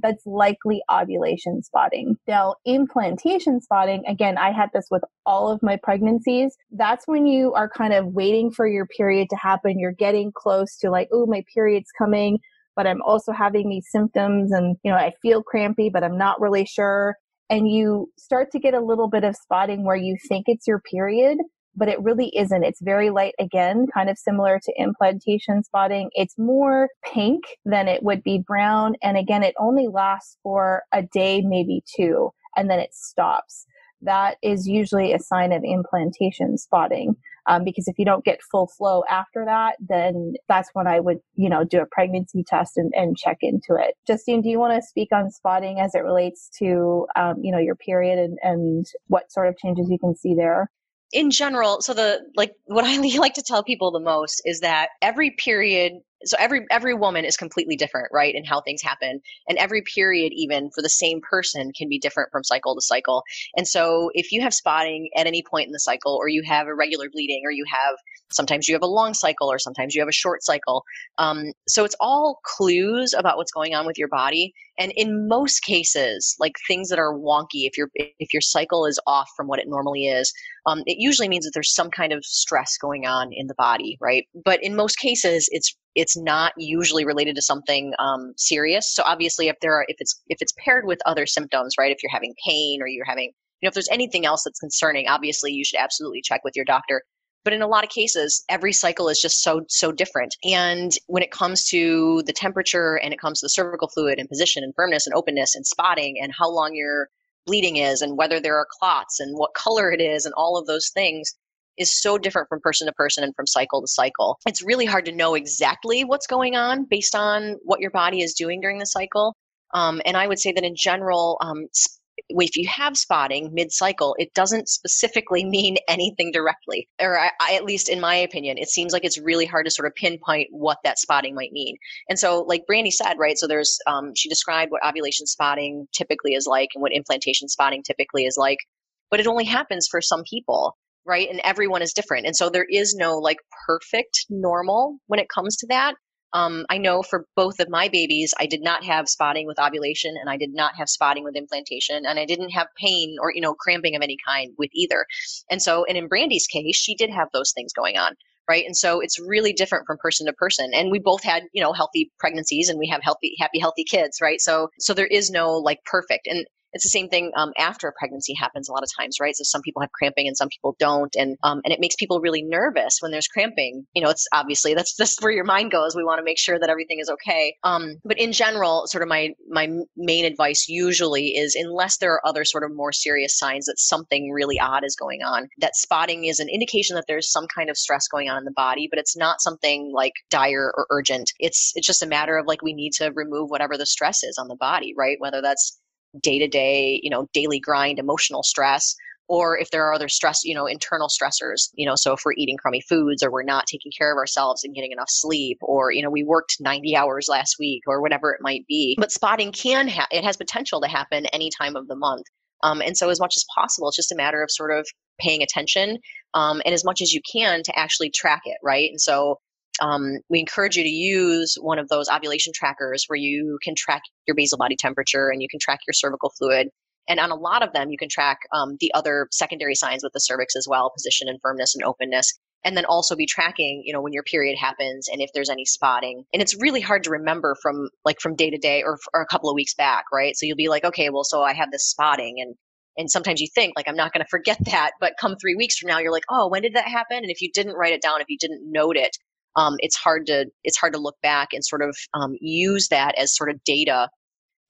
that's likely ovulation spotting. Now, implantation spotting, again, I had this with all of my pregnancies. That's when you are kind of waiting for your period to happen. You're getting close to like, oh, my period's coming, but I'm also having these symptoms and, you know, I feel crampy, but I'm not really sure. And you start to get a little bit of spotting where you think it's your period, but it really isn't. It's very light, again, kind of similar to implantation spotting. It's more pink than it would be brown. And again, it only lasts for a day, maybe two, and then it stops. That is usually a sign of implantation spotting. Because if you don't get full flow after that, then that's when I would, you know, do a pregnancy test and check into it. Justine, do you want to speak on spotting as it relates to, you know, your period and what sort of changes you can see there? In general, so what I like to tell people the most is that every period, so every woman is completely different, right, in how things happen. And every period, even for the same person, can be different from cycle to cycle. And so if you have spotting at any point in the cycle, or you have irregular bleeding, or you have, sometimes you have a long cycle, or sometimes you have a short cycle. So it's all clues about what's going on with your body. And in most cases, like things that are wonky, if your cycle is off from what it normally is, it usually means that there's some kind of stress going on in the body, right? But in most cases, it's not usually related to something serious. So obviously, if it's paired with other symptoms, right? If you're having pain or you're having, you know, if there's anything else that's concerning, obviously you should absolutely check with your doctor. But in a lot of cases, every cycle is just so different. And when it comes to the temperature, and it comes to the cervical fluid and position and firmness and openness and spotting and how long your bleeding is and whether there are clots and what color it is and all of those things, is so different from person to person and from cycle to cycle. It's really hard to know exactly what's going on based on what your body is doing during the cycle. And I would say that in general, if you have spotting mid-cycle, it doesn't specifically mean anything directly. Or I, at least in my opinion, it seems like it's really hard to sort of pinpoint what that spotting might mean. And so like Brandy said, right, so there's, she described what ovulation spotting typically is like and what implantation spotting typically is like, but it only happens for some people. Right? And everyone is different. And so there is no like perfect normal when it comes to that. I know for both of my babies, I did not have spotting with ovulation, and I did not have spotting with implantation, and I didn't have pain or, you know, cramping of any kind with either. And so, and in Brandy's case, she did have those things going on. Right. And so it's really different from person to person. And we both had, you know, healthy pregnancies, and we have healthy kids. Right. So there is no like perfect. And it's the same thing after a pregnancy happens a lot of times, right? So some people have cramping and some people don't. And it makes people really nervous when there's cramping. You know, it's obviously that's just where your mind goes. We want to make sure that everything is okay. But in general, sort of my main advice usually is, unless there are other sort of more serious signs that something really odd is going on, that spotting is an indication that there's some kind of stress going on in the body, but it's not something like dire or urgent. It's just a matter of like, we need to remove whatever the stress is on the body, right? Whether that's day-to-day, you know, daily grind, emotional stress, or if there are other stress, you know, internal stressors, you know, so if we're eating crummy foods, or we're not taking care of ourselves and getting enough sleep, or, you know, we worked 90 hours last week or whatever it might be. But spotting it has potential to happen any time of the month. And so as much as possible, it's just a matter of sort of paying attention and as much as you can to actually track it, right? And so we encourage you to use one of those ovulation trackers where you can track your basal body temperature and you can track your cervical fluid. And on a lot of them, you can track the other secondary signs with the cervix as well, position and firmness and openness. And then also be tracking, you know, when your period happens and if there's any spotting. And it's really hard to remember from day to day or a couple of weeks back, right? So you'll be like, okay, well, so I have this spotting. And sometimes you think like, I'm not going to forget that, but come 3 weeks from now, you're like, oh, when did that happen? And if you didn't write it down, if you didn't note it, it's hard to look back and sort of use that as sort of data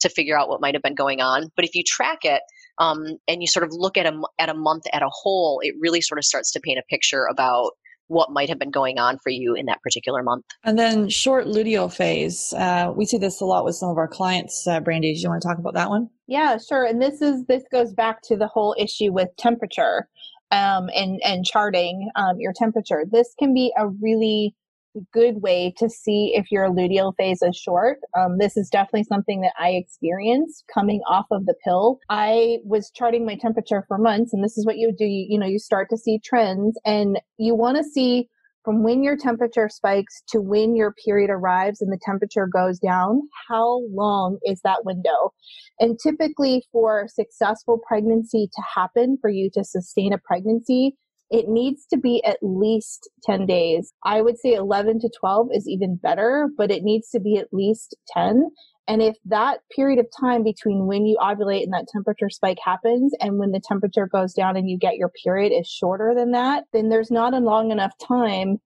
to figure out what might have been going on. But if you track it, and you sort of look at a month at a whole, it really sort of starts to paint a picture about what might have been going on for you in that particular month. And then short luteal phase. We see this a lot with some of our clients. Brandy, do you want to talk about that one? Yeah, sure. And this goes back to the whole issue with temperature and charting your temperature. This can be a really good way to see if your luteal phase is short. This is definitely something that I experienced coming off of the pill. I was charting my temperature for months, and this is what you do. You start to see trends, and you want to see from when your temperature spikes to when your period arrives and the temperature goes down, how long is that window? And typically for successful pregnancy to happen, for you to sustain a pregnancy, it needs to be at least 10 days. I would say 11 to 12 is even better, but it needs to be at least 10. And if that period of time between when you ovulate and that temperature spike happens and when the temperature goes down and you get your period is shorter than that, then there's not a long enough time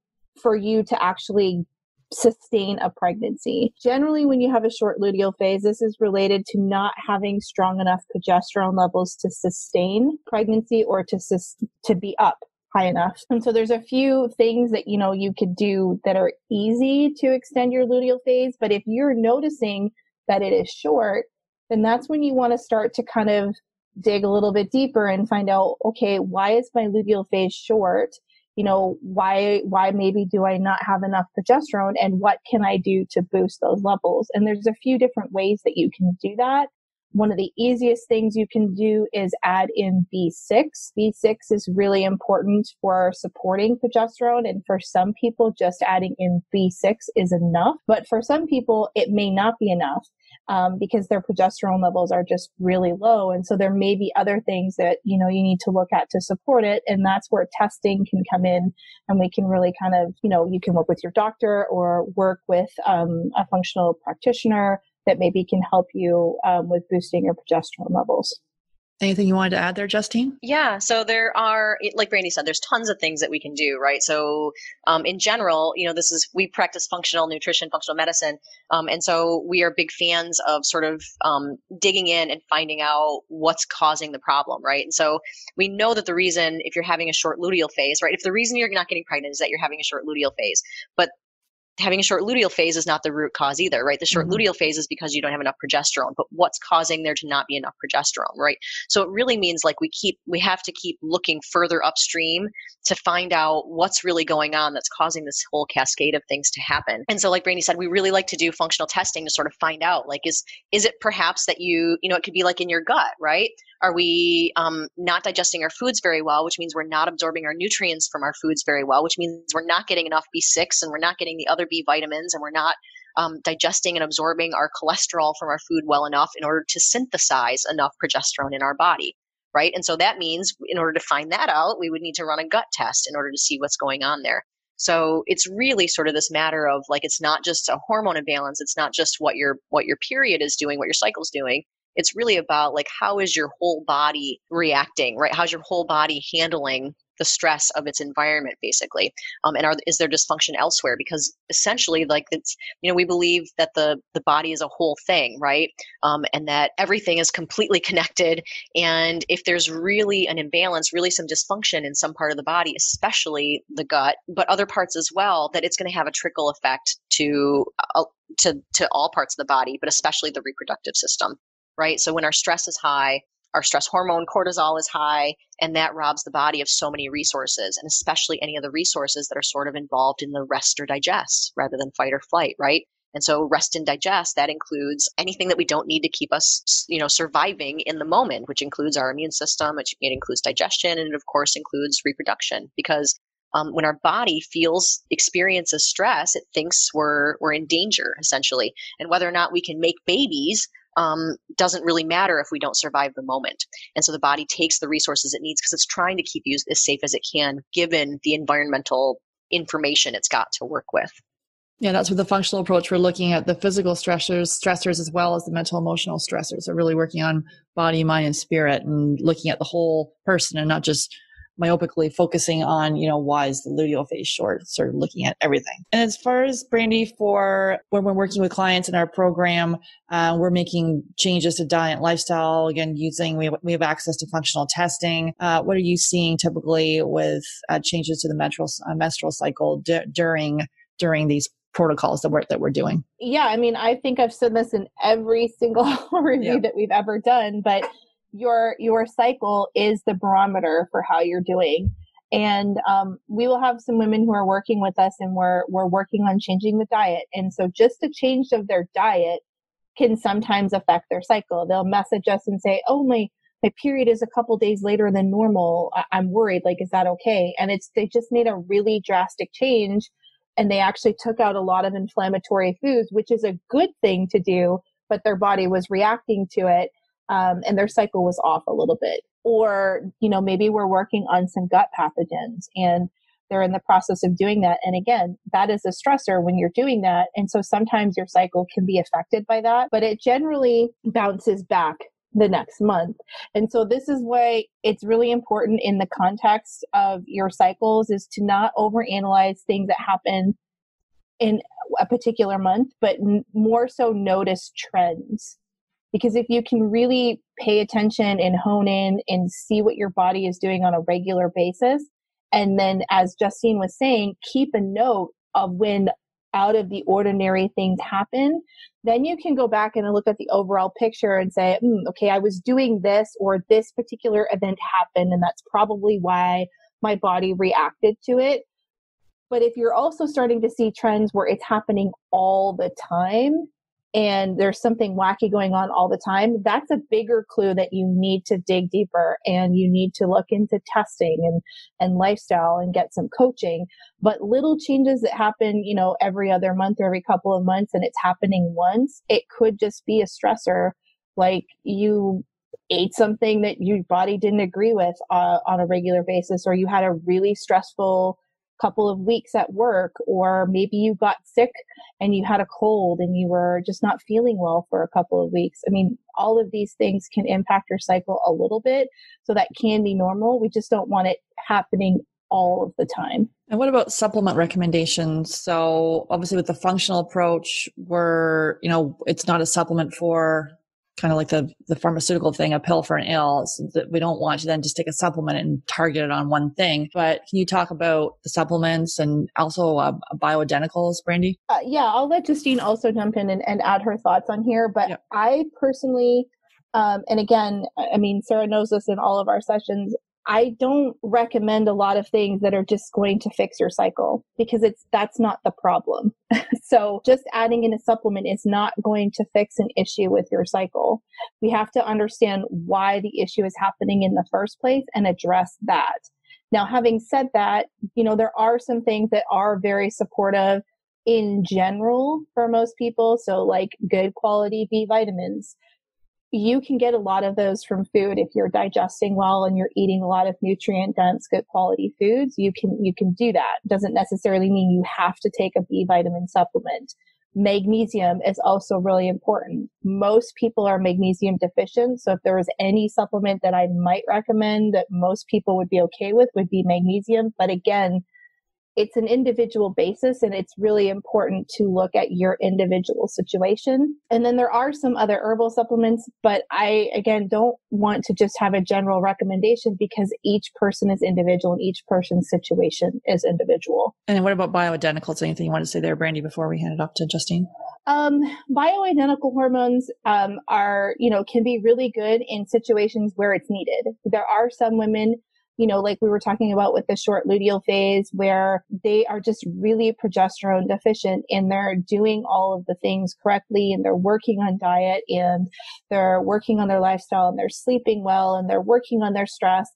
for you to actually sustain a pregnancy. Generally, when you have a short luteal phase, this is related to not having strong enough progesterone levels to sustain pregnancy or to be up high enough. And so there's a few things that, you know, you could do that are easy to extend your luteal phase. But if you're noticing that it is short, then that's when you want to start to kind of dig a little bit deeper and find out, okay, why is my luteal phase short? You know, why maybe do I not have enough progesterone, and what can I do to boost those levels? And there's a few different ways that you can do that. One of the easiest things you can do is add in B6. B6 is really important for supporting progesterone. And for some people, just adding in B6 is enough. But for some people, it may not be enough because their progesterone levels are just really low. And so there may be other things that, you know, you need to look at to support it. And that's where testing can come in. And we can really kind of, you know, you can work with your doctor or work with a functional practitioner that maybe can help you with boosting your progesterone levels. Anything you wanted to add there, Justine? Yeah. So there are, like Brandy said, there's tons of things that we can do, right? So in general, you know, we practice functional nutrition, functional medicine. And so we are big fans of sort of digging in and finding out what's causing the problem, right? And so we know that the reason, if you're having a short luteal phase, right, if the reason you're not getting pregnant is that you're having a short luteal phase, but having a short luteal phase is not the root cause either, right? The short luteal phase is because you don't have enough progesterone, but what's causing there to not be enough progesterone, right? So it really means like we have to keep looking further upstream to find out what's really going on that's causing this whole cascade of things to happen. And so like Brandy said, we really like to do functional testing to sort of find out, like, is it perhaps that you know, it could be like in your gut, right? Are we not digesting our foods very well, which means we're not absorbing our nutrients from our foods very well, which means we're not getting enough B6 and we're not getting the other B vitamins, and we're not digesting and absorbing our cholesterol from our food well enough in order to synthesize enough progesterone in our body, right? And so that means in order to find that out, we would need to run a gut test in order to see what's going on there. So it's really sort of this matter of like, it's not just a hormone imbalance. It's not just what your period is doing, what your cycle's doing. It's really about like, how is your whole body reacting, right? How's your whole body handling the stress of its environment, basically? Is there dysfunction elsewhere? Because essentially, like, it's, you know, we believe that the body is a whole thing, right? And that everything is completely connected. And if there's really an imbalance, really some dysfunction in some part of the body, especially the gut, but other parts as well, that it's going to have a trickle effect to all parts of the body, but especially the reproductive system. Right? So when our stress is high, our stress hormone cortisol is high, and that robs the body of so many resources, and especially any of the resources that are sort of involved in the rest or digest rather than fight or flight, right? And so rest and digest, that includes anything that we don't need to keep us, you know, surviving in the moment, which includes our immune system, which it includes digestion, and it of course includes reproduction. Because when our body experiences stress, it thinks we're in danger, essentially. And whether or not we can make babies doesn't really matter if we don't survive the moment. And so the body takes the resources it needs because it's trying to keep you as safe as it can, given the environmental information it's got to work with. Yeah, that's with the functional approach. We're looking at the physical stressors as well as the mental, emotional stressors. So really working on body, mind, and spirit and looking at the whole person and not just myopically focusing on, you know, why is the luteal phase short, sort of looking at everything. And as far as Brandy, for when we're working with clients in our program, we're making changes to diet and lifestyle. Again, we have access to functional testing. What are you seeing typically with changes to the menstrual cycle during these protocols that we're doing? Yeah, I mean, I think I've said this in every single review that we've ever done, but your cycle is the barometer for how you're doing. And we will have some women who are working with us and we're working on changing the diet. And so just a change of their diet can sometimes affect their cycle. They'll message us and say, oh, my period is a couple days later than normal. I'm worried, like, is that okay? And they just made a really drastic change and they actually took out a lot of inflammatory foods, which is a good thing to do, but their body was reacting to it. And their cycle was off a little bit. Or, you know, maybe we're working on some gut pathogens and they're in the process of doing that. And again, that is a stressor when you're doing that. And so sometimes your cycle can be affected by that, but it generally bounces back the next month. And so this is why it's really important in the context of your cycles is to not overanalyze things that happen in a particular month, but more so notice trends. Because if you can really pay attention and hone in and see what your body is doing on a regular basis, and then as Justine was saying, keep a note of when out of the ordinary things happen, then you can go back and look at the overall picture and say, okay, I was doing this or this particular event happened, and that's probably why my body reacted to it. But if you're also starting to see trends where it's happening all the time, and there's something wacky going on all the time, that's a bigger clue that you need to dig deeper and you need to look into testing and lifestyle and get some coaching. But little changes that happen, you know, every other month or every couple of months and it's happening once, it could just be a stressor, like you ate something that your body didn't agree with on a regular basis, or you had a really stressful couple of weeks at work, or maybe you got sick and you had a cold and you were just not feeling well for a couple of weeks. I mean, all of these things can impact your cycle a little bit. So that can be normal. We just don't want it happening all of the time. And what about supplement recommendations? So obviously with the functional approach, it's not a supplement for kind of like the pharmaceutical thing, a pill for an ill, so that we don't want to then just take a supplement and target it on one thing. But can you talk about the supplements and also bioidenticals, Brandy? Yeah, I'll let Justine also jump in and add her thoughts on here. But yeah. I personally, and again, I mean, Sarah knows this in all of our sessions, I don't recommend a lot of things that are just going to fix your cycle because that's not the problem. So just adding in a supplement is not going to fix an issue with your cycle. We have to understand why the issue is happening in the first place and address that. Now, having said that, you know, there are some things that are very supportive in general for most people. So like good quality B vitamins. You can get a lot of those from food. If you're digesting well and you're eating a lot of nutrient dense, good quality foods, you can do that. Doesn't necessarily mean you have to take a B vitamin supplement. Magnesium is also really important. Most people are magnesium deficient. So if there was any supplement that I might recommend that most people would be okay with would be magnesium. But again, it's an individual basis and it's really important to look at your individual situation. And then there are some other herbal supplements, but I, again, don't want to just have a general recommendation because each person is individual and each person's situation is individual. And what about bioidenticals? Anything you want to say there, Brandy, before we hand it off to Justine? Bioidentical hormones are, you know, can be really good in situations where it's needed. There are some women, you know, like we were talking about with the short luteal phase, where they are just really progesterone deficient and they're doing all of the things correctly and they're working on diet and they're working on their lifestyle and they're sleeping well and they're working on their stress.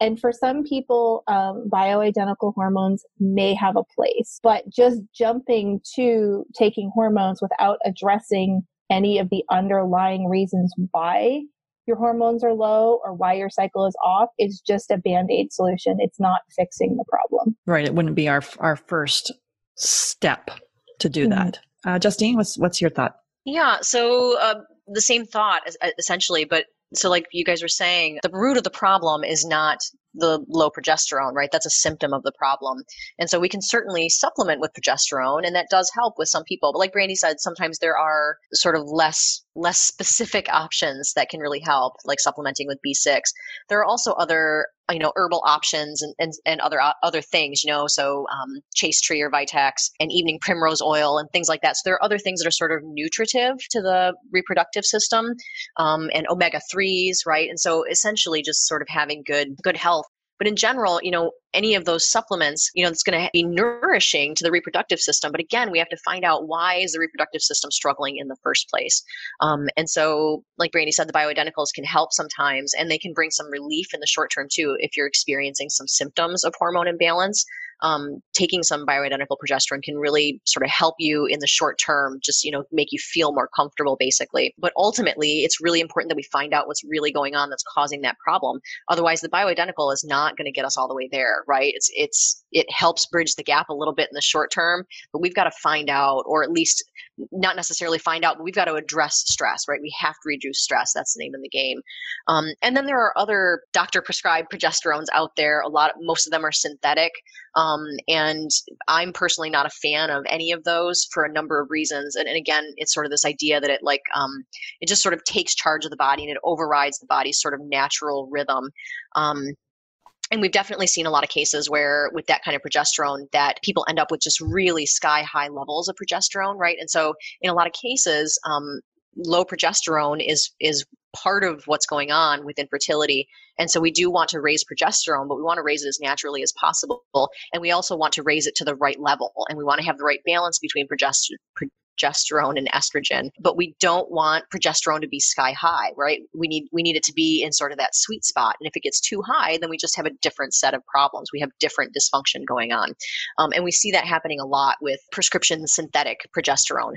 And for some people, bioidentical hormones may have a place, but just jumping to taking hormones without addressing any of the underlying reasons why your hormones are low or why your cycle is off. It's just a Band-Aid solution. It's not fixing the problem. Right. It wouldn't be our first step to do that. Justine, what's your thought? Yeah. So the same thought essentially, but so like you guys were saying, the root of the problem is not the low progesterone, right? That's a symptom of the problem. And so we can certainly supplement with progesterone, and that does help with some people. But like Brandy said, sometimes there are sort of less specific options that can really help, like supplementing with B6. There are also other, you know, herbal options and other things, you know, so chase tree or Vitax and evening primrose oil and things like that. So there are other things that are sort of nutritive to the reproductive system, and omega-3s, right? And so essentially just sort of having good health. But in general, you know, any of those supplements, you know, it's going to be nourishing to the reproductive system. But again, we have to find out why is the reproductive system struggling in the first place. And so, like Brandy said, the bioidenticals can help sometimes, and they can bring some relief in the short term too if you're experiencing some symptoms of hormone imbalance. Taking some bioidentical progesterone can really sort of help you in the short term, just, you know, make you feel more comfortable basically. But ultimately, it's really important that we find out what's really going on that's causing that problem. Otherwise, the bioidentical is not going to get us all the way there, right? It helps bridge the gap a little bit in the short term, but we've got to find out, or at least not necessarily find out, but we've got to address stress, right? We have to reduce stress. That's the name of the game. And then there are other doctor prescribed progesterones out there. Most of them are synthetic. And I'm personally not a fan of any of those for a number of reasons. And again, it's sort of this idea that it like, it just sort of takes charge of the body and it overrides the body's sort of natural rhythm. And we've definitely seen a lot of cases where with that kind of progesterone that people end up with just really sky high levels of progesterone, right? And so in a lot of cases, low progesterone is part of what's going on with infertility. And so we do want to raise progesterone, but we want to raise it as naturally as possible. And we also want to raise it to the right level. And we want to have the right balance between progesterone and estrogen, but we don't want progesterone to be sky high, right? We need it to be in sort of that sweet spot. And if it gets too high, then we just have a different set of problems. We have different dysfunction going on. And we see that happening a lot with prescription synthetic progesterone.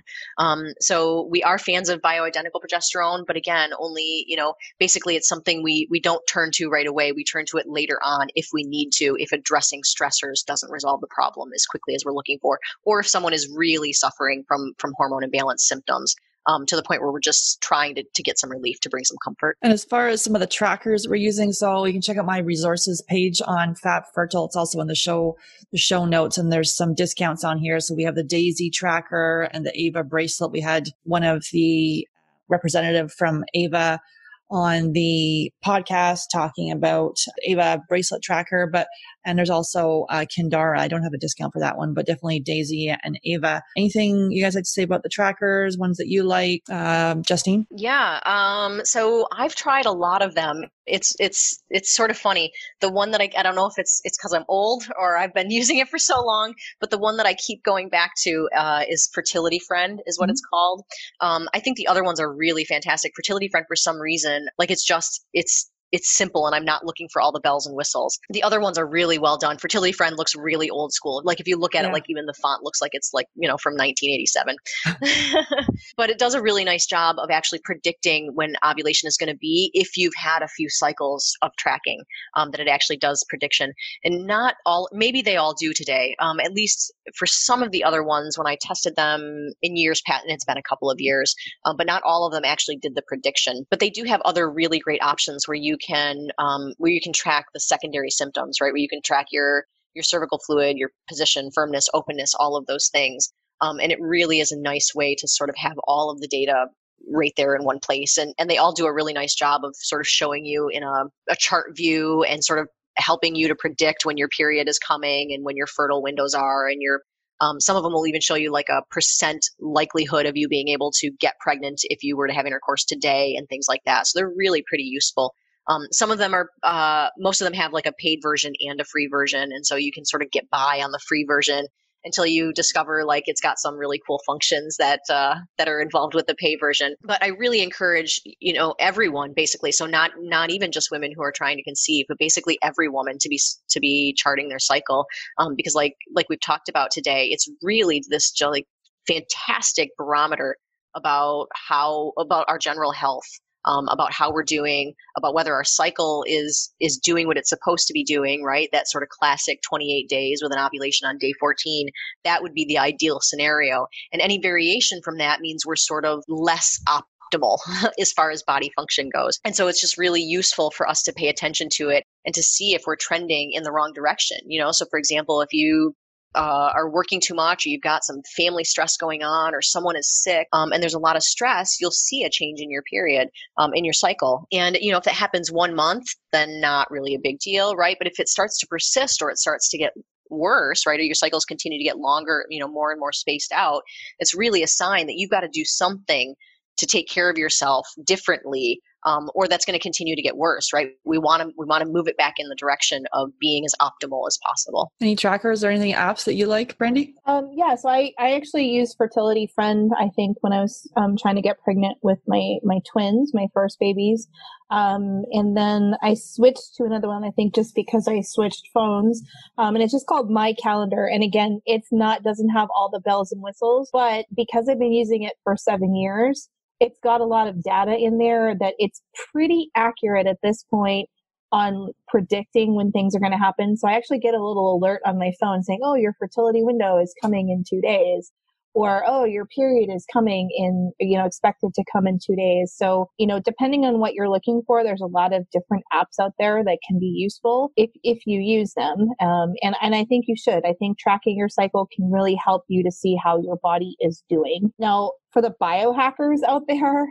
So we are fans of bioidentical progesterone, but again, only, you know, basically it's something we don't turn to right away. We turn to it later on if we need to, if addressing stressors doesn't resolve the problem as quickly as we're looking for, or if someone is really suffering from hormone imbalance symptoms to the point where we're just trying to get some relief to bring some comfort. And as far as some of the trackers we're using, so you can check out my resources page on Fab Fertile. It's also in the show notes, and there's some discounts on here. So we have the Daisy tracker and the Ava bracelet. We had one of the representative from Ava on the podcast talking about Ava bracelet tracker, and there's also Kindara. I don't have a discount for that one, but definitely Daisy and Ava. Anything you guys like to say about the trackers, ones that you like, Justine? Yeah. So I've tried a lot of them. It's sort of funny. The one that I don't know if it's because I'm old or I've been using it for so long, but the one that I keep going back to is Fertility Friend is what it's called. I think the other ones are really fantastic. Fertility Friend, for some reason, like it's simple and I'm not looking for all the bells and whistles. The other ones are really well done. Fertility Friend looks really old school. Like if you look at it, like even the font looks like it's like, you know, from 1987. But it does a really nice job of actually predicting when ovulation is going to be if you've had a few cycles of tracking, that it actually does prediction. And not all, maybe they all do today, at least for some of the other ones when I tested them in years past, and it's been a couple of years, but not all of them actually did the prediction. But they do have other really great options where you can track the secondary symptoms, right? Where you can track your cervical fluid, your position, firmness, openness, all of those things. And it really is a nice way to sort of have all of the data right there in one place. And they all do a really nice job of sort of showing you in a chart view and sort of helping you to predict when your period is coming and when your fertile windows are and your some of them will even show you like a % likelihood of you being able to get pregnant if you were to have intercourse today and things like that. So they're really pretty useful. Some of them are, most of them have like a paid version and a free version. And so you can sort of get by on the free version until you discover like it's got some really cool functions that are involved with the pay version. But I really encourage, you know, everyone basically. So not even just women who are trying to conceive, but basically every woman to be charting their cycle. Because like we've talked about today, it's really this like fantastic barometer about our general health, about how we're doing, about whether our cycle is doing what it's supposed to be doing, right? That sort of classic 28 days with an ovulation on day 14, that would be the ideal scenario. And any variation from that means we're sort of less optimal as far as body function goes. And so it's just really useful for us to pay attention to it and to see if we're trending in the wrong direction. You know, so for example, if you are working too much, or you've got some family stress going on, or someone is sick, and there's a lot of stress, you'll see a change in your period, in your cycle. And, you know, if that happens 1 month, then not really a big deal, right? But if it starts to persist or it starts to get worse, right, or your cycles continue to get longer, you know, more and more spaced out, it's really a sign that you've got to do something to take care of yourself differently, or that's going to continue to get worse, right? We want to move it back in the direction of being as optimal as possible. Any trackers or any apps that you like, Brandy? Yeah, so I actually used Fertility Friend, I think, when I was trying to get pregnant with my twins, my first babies. And then I switched to another one, I think, just because I switched phones. And it's just called My Calendar. And again, doesn't have all the bells and whistles, but because I've been using it for 7 years, it's got a lot of data in there that it's pretty accurate at this point on predicting when things are going to happen. So I actually get a little alert on my phone saying, oh, your fertility window is coming in 2 days, or, oh, your period is coming in, you know, expected to come in 2 days. So, you know, depending on what you're looking for, there's a lot of different apps out there that can be useful if you use them. And I think you should. I think tracking your cycle can really help you to see how your body is doing. Now, for the biohackers out there,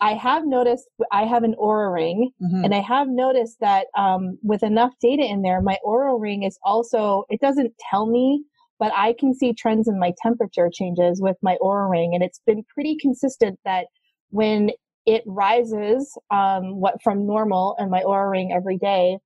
I have noticed I have an Oura ring, and I have noticed that with enough data in there, my Oura ring is also, it doesn't tell me, but I can see trends in my temperature changes with my Oura ring. And it's been pretty consistent that when it rises from normal in my Oura ring every day,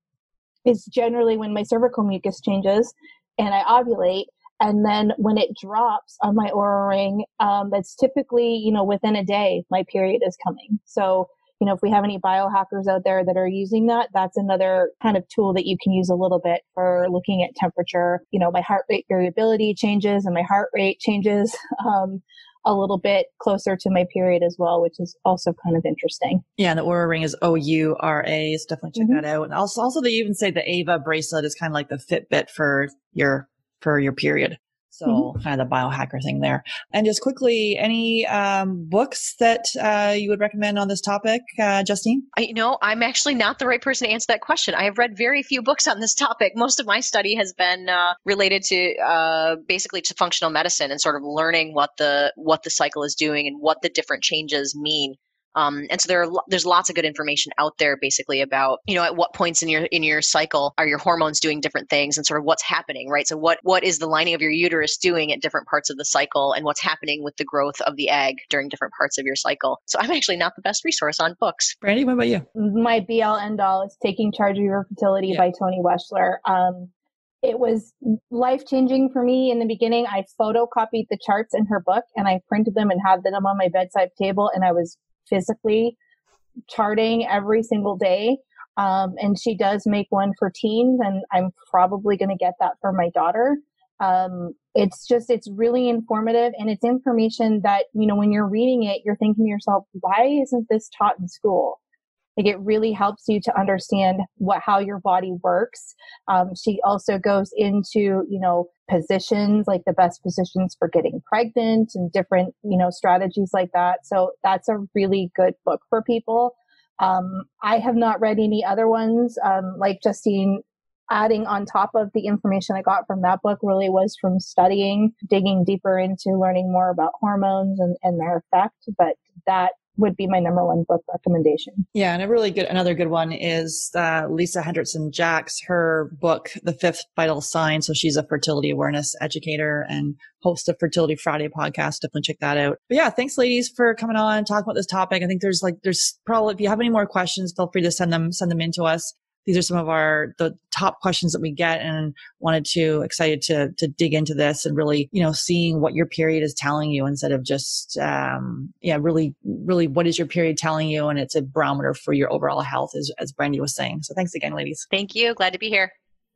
is generally when my cervical mucus changes and I ovulate. And then when it drops on my Oura ring, that's typically, you know, within a day, my period is coming. So, you know, if we have any biohackers out there that are using that, that's another kind of tool that you can use a little bit for looking at temperature. You know, my heart rate variability changes and my heart rate changes a little bit closer to my period as well, which is also kind of interesting. Yeah, and the Oura ring is Oura. So definitely check that out. And also they even say the Ava bracelet is kind of like the Fitbit for your period. So kind of the biohacker thing there. And just quickly, any books that you would recommend on this topic, Justine? I'm actually not the right person to answer that question. I have read very few books on this topic. Most of my study has been related to basically to functional medicine and sort of learning what the cycle is doing and what the different changes mean. And so there's lots of good information out there basically about, you know, at what points in your cycle are your hormones doing different things and sort of what's happening, right? So what is the lining of your uterus doing at different parts of the cycle and what's happening with the growth of the egg during different parts of your cycle? So I'm actually not the best resource on books. Brandy, what about you? My be-all end-all is Taking Charge of Your Fertility by Tony Weschler. It was life-changing for me in the beginning. I photocopied the charts in her book and I printed them and had them on my bedside table, and I was physically charting every single day. And she does make one for teens, and I'm probably going to get that for my daughter. It's really informative, and it's information that, you know, when you're reading it, you're thinking to yourself, why isn't this taught in school? Like, it really helps you to understand how your body works. She also goes into, you know, positions, like the best positions for getting pregnant and different, you know, strategies like that. So that's a really good book for people. I have not read any other ones. Like Justine, adding on top of the information I got from that book really was from studying, digging deeper into learning more about hormones and their effect. But that would be my number one book recommendation. Yeah, and another good one is Lisa Hendrickson-Jack's, her book, The Fifth Vital Sign. So she's a fertility awareness educator and host of Fertility Friday podcast. Definitely check that out. But yeah, thanks ladies for coming on and talking about this topic. I think there's probably, if you have any more questions, feel free to send them in to us. These are some of the top questions that we get, and excited to dig into this and really, you know, seeing what your period is telling you instead of just, really, really what is your period telling you? And it's a barometer for your overall health, as Brandy was saying. So thanks again, ladies. Thank you. Glad to be here.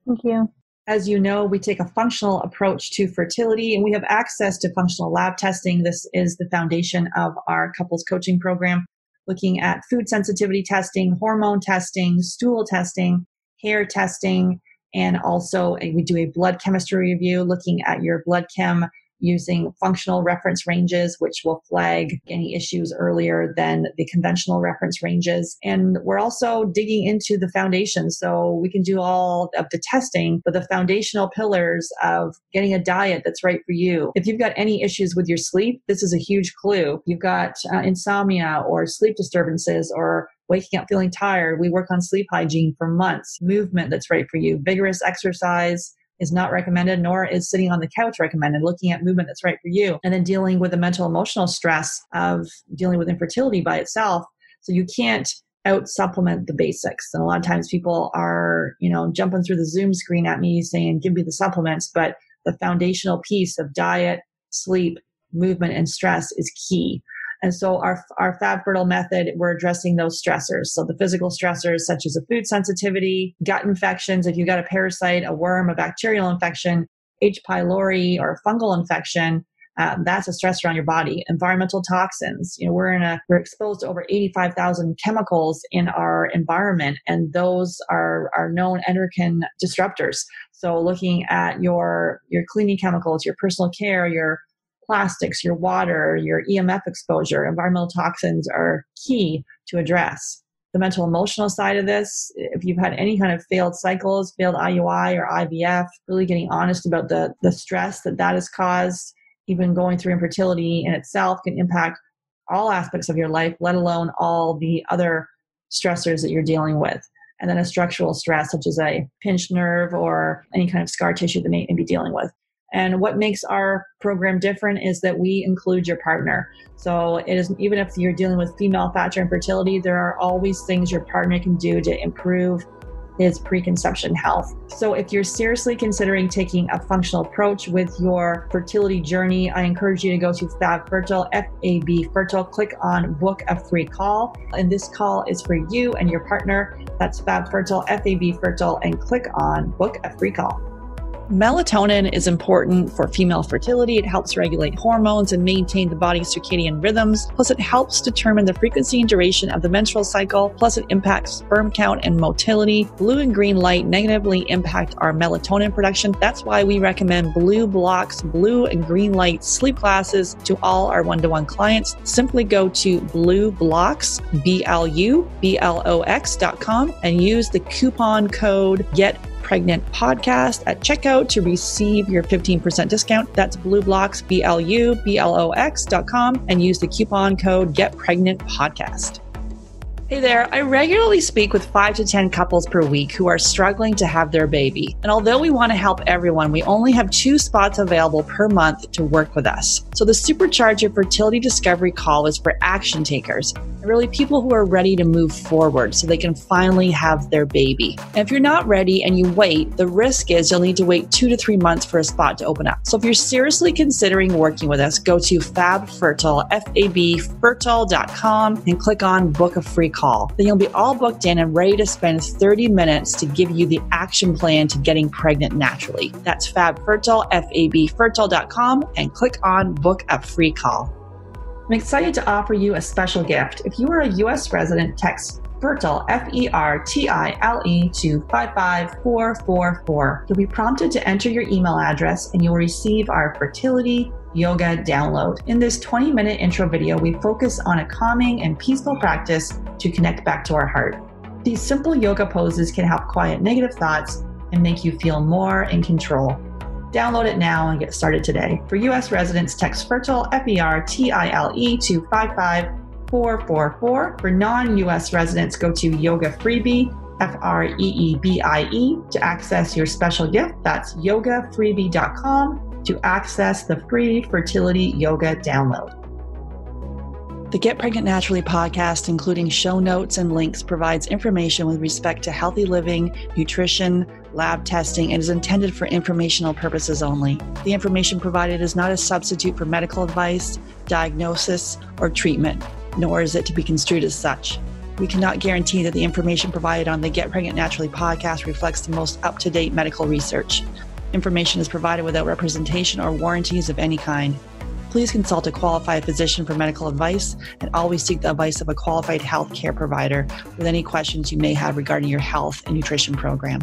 Thank you. As you know, we take a functional approach to fertility, and we have access to functional lab testing. This is the foundation of our couples coaching program, looking at food sensitivity testing, hormone testing, stool testing, hair testing, and also we do a blood chemistry review, looking at your blood chem using functional reference ranges, which will flag any issues earlier than the conventional reference ranges. And we're also digging into the foundation. So we can do all of the testing, but the foundational pillars of getting a diet that's right for you. If you've got any issues with your sleep, this is a huge clue. You've got insomnia or sleep disturbances or waking up feeling tired. We work on sleep hygiene for months. Movement that's right for you. Vigorous exercise is not recommended, nor is sitting on the couch recommended, looking at movement that's right for you. And then dealing with the mental emotional stress of dealing with infertility by itself. So you can't out supplement the basics. And a lot of times people are, jumping through the Zoom screen at me saying, give me the supplements. But the foundational piece of diet, sleep, movement, and stress is key. And so our Fab Fertile method, we're addressing those stressors. So the physical stressors, such as a food sensitivity, gut infections, if you've got a parasite, a worm, a bacterial infection, H. pylori, or a fungal infection, that's a stressor on your body. Environmental toxins, we're exposed to over 85,000 chemicals in our environment, and those are known endocrine disruptors. So looking at your cleaning chemicals, your personal care, your plastics, your water, your EMF exposure, environmental toxins are key to address. The mental emotional side of this, if you've had any kind of failed cycles, failed IUI or IVF, really getting honest about the stress that has caused, even going through infertility in itself can impact all aspects of your life, let alone all the other stressors that you're dealing with. And then a structural stress, such as a pinched nerve or any kind of scar tissue that may be dealing with. And what makes our program different is that we include your partner. So it is, even if you're dealing with female factor infertility, there are always things your partner can do to improve his preconception health. So if you're seriously considering taking a functional approach with your fertility journey, I encourage you to go to Fab Fertile, F-A-B Fertile, click on book a free call. And this call is for you and your partner. That's Fab Fertile, F-A-B Fertile, and click on book a free call. Melatonin is important for female fertility. It helps regulate hormones and maintain the body's circadian rhythms. Plus, it helps determine the frequency and duration of the menstrual cycle. Plus, it impacts sperm count and motility. Blue and green light negatively impact our melatonin production. That's why we recommend Blue Blocks, blue and green light sleep glasses to all our one-to-one clients. Simply go to BLUBLOX, BLUBLOX.com, and use the coupon code GETPregnantPodcast at checkout to receive your 15% discount. That's BlueBlocks, BLUBLOX.com, and use the coupon code GETPregnantPodcast. Hey there, I regularly speak with 5 to 10 couples per week who are struggling to have their baby. And although we want to help everyone, we only have 2 spots available per month to work with us. So the Supercharge Your Fertility Discovery Call is for action takers, and really people who are ready to move forward so they can finally have their baby. And if you're not ready and you wait, the risk is you'll need to wait 2 to 3 months for a spot to open up. So if you're seriously considering working with us, go to FabFertile, FABFertile.com, and click on book a free call. Then you'll be all booked in and ready to spend 30 minutes to give you the action plan to getting pregnant naturally. That's FabFertile, FABFertile.com, and click on book a free call. I'm excited to offer you a special gift. If you are a US resident, text Fertile, F-E-R-T-I-L-E to 55444. You'll be prompted to enter your email address and you'll receive our fertility yoga download. In this 20-minute intro video, we focus on a calming and peaceful practice to connect back to our heart. These simple yoga poses can help quiet negative thoughts and make you feel more in control. Download it now and get started today. For US residents, text Fertile, F-E-R-T-I-L-E to 55444. For non-US residents, go to Yoga Freebie, F-R-E-E-B-I-E, to access your special gift. That's yogafreebie.com. to access the free fertility yoga download. The Get Pregnant Naturally podcast, including show notes and links, provides information with respect to healthy living, nutrition, lab testing, and is intended for informational purposes only. The information provided is not a substitute for medical advice, diagnosis, or treatment, nor is it to be construed as such. We cannot guarantee that the information provided on the Get Pregnant Naturally podcast reflects the most up-to-date medical research. Information is provided without representation or warranties of any kind. Please consult a qualified physician for medical advice and always seek the advice of a qualified healthcare provider with any questions you may have regarding your health and nutrition program.